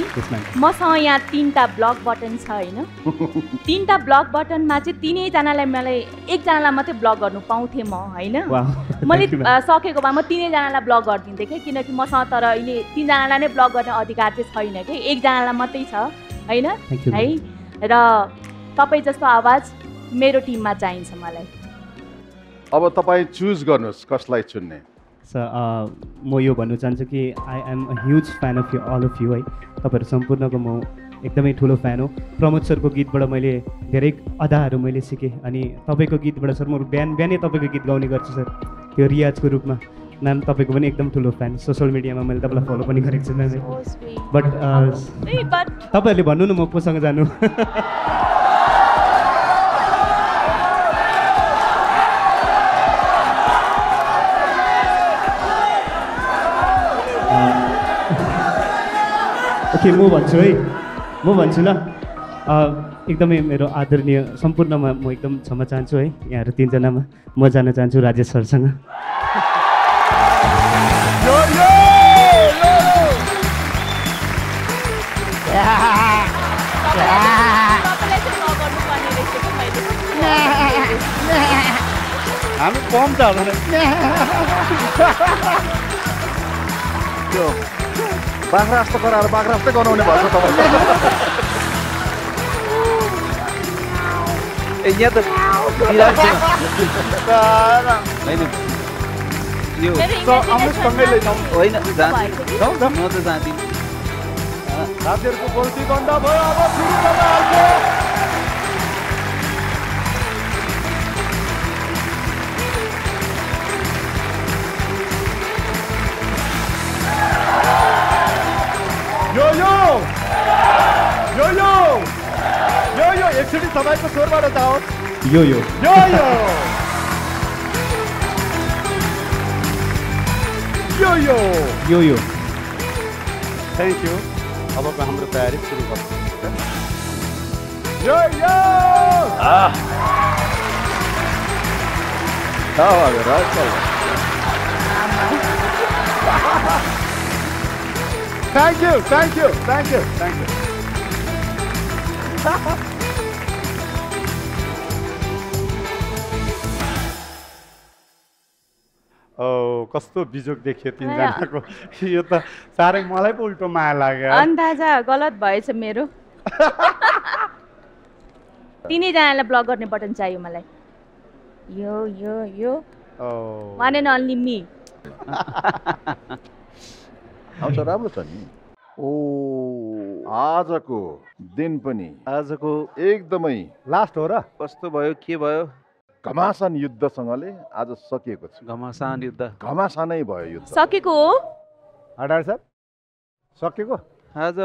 मसँग यहाँ तीनटा ब्लक बटन छ हैन तीनटा ब्लक बटनमा चाहिँ तीनै जनालाई मलाई एक जनालाई मात्रै ब्लक गर्नु पाउँथे म हैन मैले सकेको भए म तीनै जनालाई ब्लक गर्दिन्थे के किनकि मसँग तर अहिले तीन जनालाई नै ब्लक गर्ने अधिकार चाहिँ छैन के एक जनालाई मात्रै छ हैन है र तपाई जस्तो आवाज मेरो टिममा चाहिन्छ मलाई अब तपाई चुज गर्नुस् कसलाई चुन्ने सर म यो भन्नु चाहन्छु कि I am a huge fan of you all of you है तपाईहरु सम्पूर्णको म एकदमै ठुलो फ्यान हो। प्रमोद सरको गीतबाट मैले धेरै अदाहरु मैले सिके अनि तपाईको गीतबाट सर म बिहान बिहानै तपाईको गीत गाउने गर्छु सर, त्यो रियाजको रूपमा। म्याम तपाईको पनि एकदम ठुलो फ्यान, सोशल मिडियामा मैले तपाईलाई फलो पनि गरेको छु म्याम। बट तपाईहरुले भन्नु न म पोसँग जानु। ओके म भन्छु है, म भन्छु ल। एकदमै मेरो आदरणीय सम्पूर्णमा म एकदम क्षमा चाहन्छु है, यहाँहरु तीनजनामा म जान चाहन्छु राजेश सरसँग। हामी कम त होला बाग्रास्त गराएर बाग्रास्तै गनाउने भएछ तपाईँ। ए यहाँ त यो सँगै लैजाउँ होइन म त जाँदिन। साथीहरूको गल्ती गन्दा भयो, अब सुरु गर्न हाल्छु। एकचोटि तपाईँको स्वरबाट जाओस् यो यो यो यो यो यो यो यो। Thank you. अबको हाम्रो तयारी सुरु गर्छ। यो यो thank you thank you thank you thank you. कस्तो बिजोग देखियो तीनजनाको, यो त साह्रै मलाई पो उल्टो माया लाग्यो। अन्दाजा गलत भएछ मेरो। तीनैजनालाई ब्लक गर्ने बटन चाहियो मलाई। यो यो यो वान एन्ड ओन्ली मी। अब त राम्रो छ नि। ओ आजको दिन पनि आजको एकदमै लास्ट हो र? कस्तो भयो के भयो? घमासान युद्धसँगले आज सकिएको छ। घमासान युद्ध घमासानै भयो युद्ध सकेको हो। हडार सर सकेको आज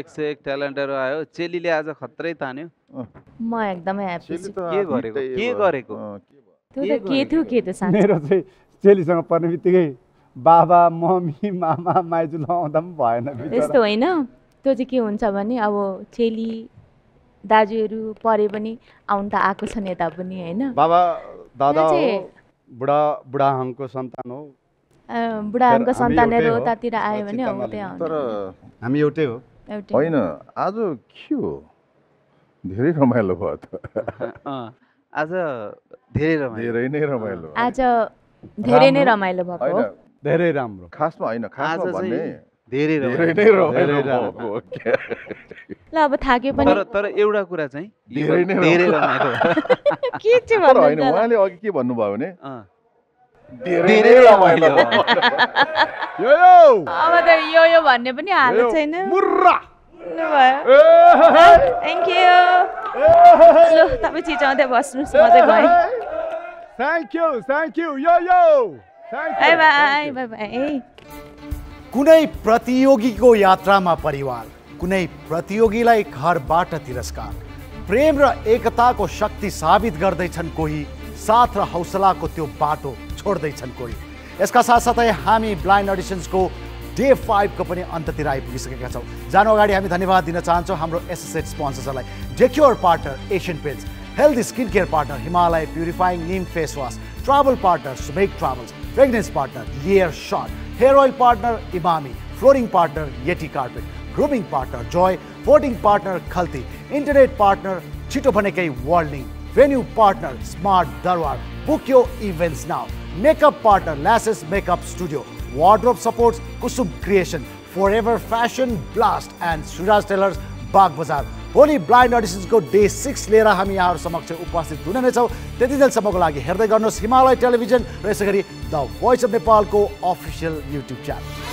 101 ट्यालेन्टहरू आयो। चेलीले आज खत्रै तान्यो। म एकदमै ह्याप्पी छु। के गरेको के गरेको त्यो त के थियो के त साँच्चै मेरो चाहिँ चेलीसँग पर्नेबित्तिकै बाबा मम्मी मामा माइजु लाउँदा पनि भएन त्यस्तो होइन। त्यो चाहिँ के हुन्छ भने अब चेली दाजुहरू परे पनि आउन त आएको छन् यता पनि होइन। बाबा दादा बुढा बुढाहङको सन्तान हो। बुढाहङको सन्तानहरू उतातिर आयो भने उतै आउँछ तर हामी एउटै हो होइन। आज के हो धेरै रमाइलो भयो त। आज धेरै रमाइलो धेरै नै रमाइलो आज धेरै नै रमाइलो भएको हो। धेरै राम्रो खासमा होइन खासमा भन्ने धेरै रमाइलो। ल अब थाके पनि तर एउटा कुरा चाहिँ धेरै नै रमाइलो के छ भन्नु होइन। उहाँले अघि के भन्नुभयो भने धेरै रमाइलो। यो यो अब त यो यो भन्ने पनि हालत छैन। मुर्रा भयो। Thank you. ल तपाईँ चिचाउँदै बस्नुहोस् म चाहिँ गएँ। थ्याङ्क यू यो यो बाई बाई बाई बाई। कुनै प्रतियोगीको यात्रामा परिवार, कुनै प्रतियोगीलाई घरबाट तिरस्कार, प्रेम र एकताको शक्ति साबित गर्दैछन् कोही, साथ र हौसलाको त्यो बाटो छोड्दैछन् कोही। यसका साथसाथै हामी ब्लाइन्ड अडिसन्सको डे 5 को पनि अन्ततिर आइपुगिसकेका छौँ। जानु अगाडि हामी धन्यवाद दिन चाहन्छौँ हाम्रो एसोसिएट स्पोन्सर्सहरूलाई। Decor partner Asian Paints, healthy skin care partner Himalaya purifying निम face wash, travel partner सुमेक travels, fragrance partner लियर शट, hair oil partner Emami, flooring partner Yeti carpet, grooming partner Joy, फोर्टिंग पार्टनर खल्ती, इंटरनेट पार्टनर चिटो पनेकेई वर्ल्डिंग, venue partner smart Darbar, book your events now, makeup partner लैसेस मेकअप स्टूडियो, वार्डरोब सपोर्ट्स कुसुब creation, forever fashion blast and Suraj tailors Bagbazar. भोलि ब्लाइन्ड अडिसन्स को डे 6 लिएर हामी यहाँ समक्ष उपस्थित हुने नै छौँ। त्यति बेलसम्मको लागि हेर्दै गर्नुहोस् हिमालय टेलिभिजन र यसैगरी द वॉइस अफ नेपालको अफिसियल YouTube च्यानल।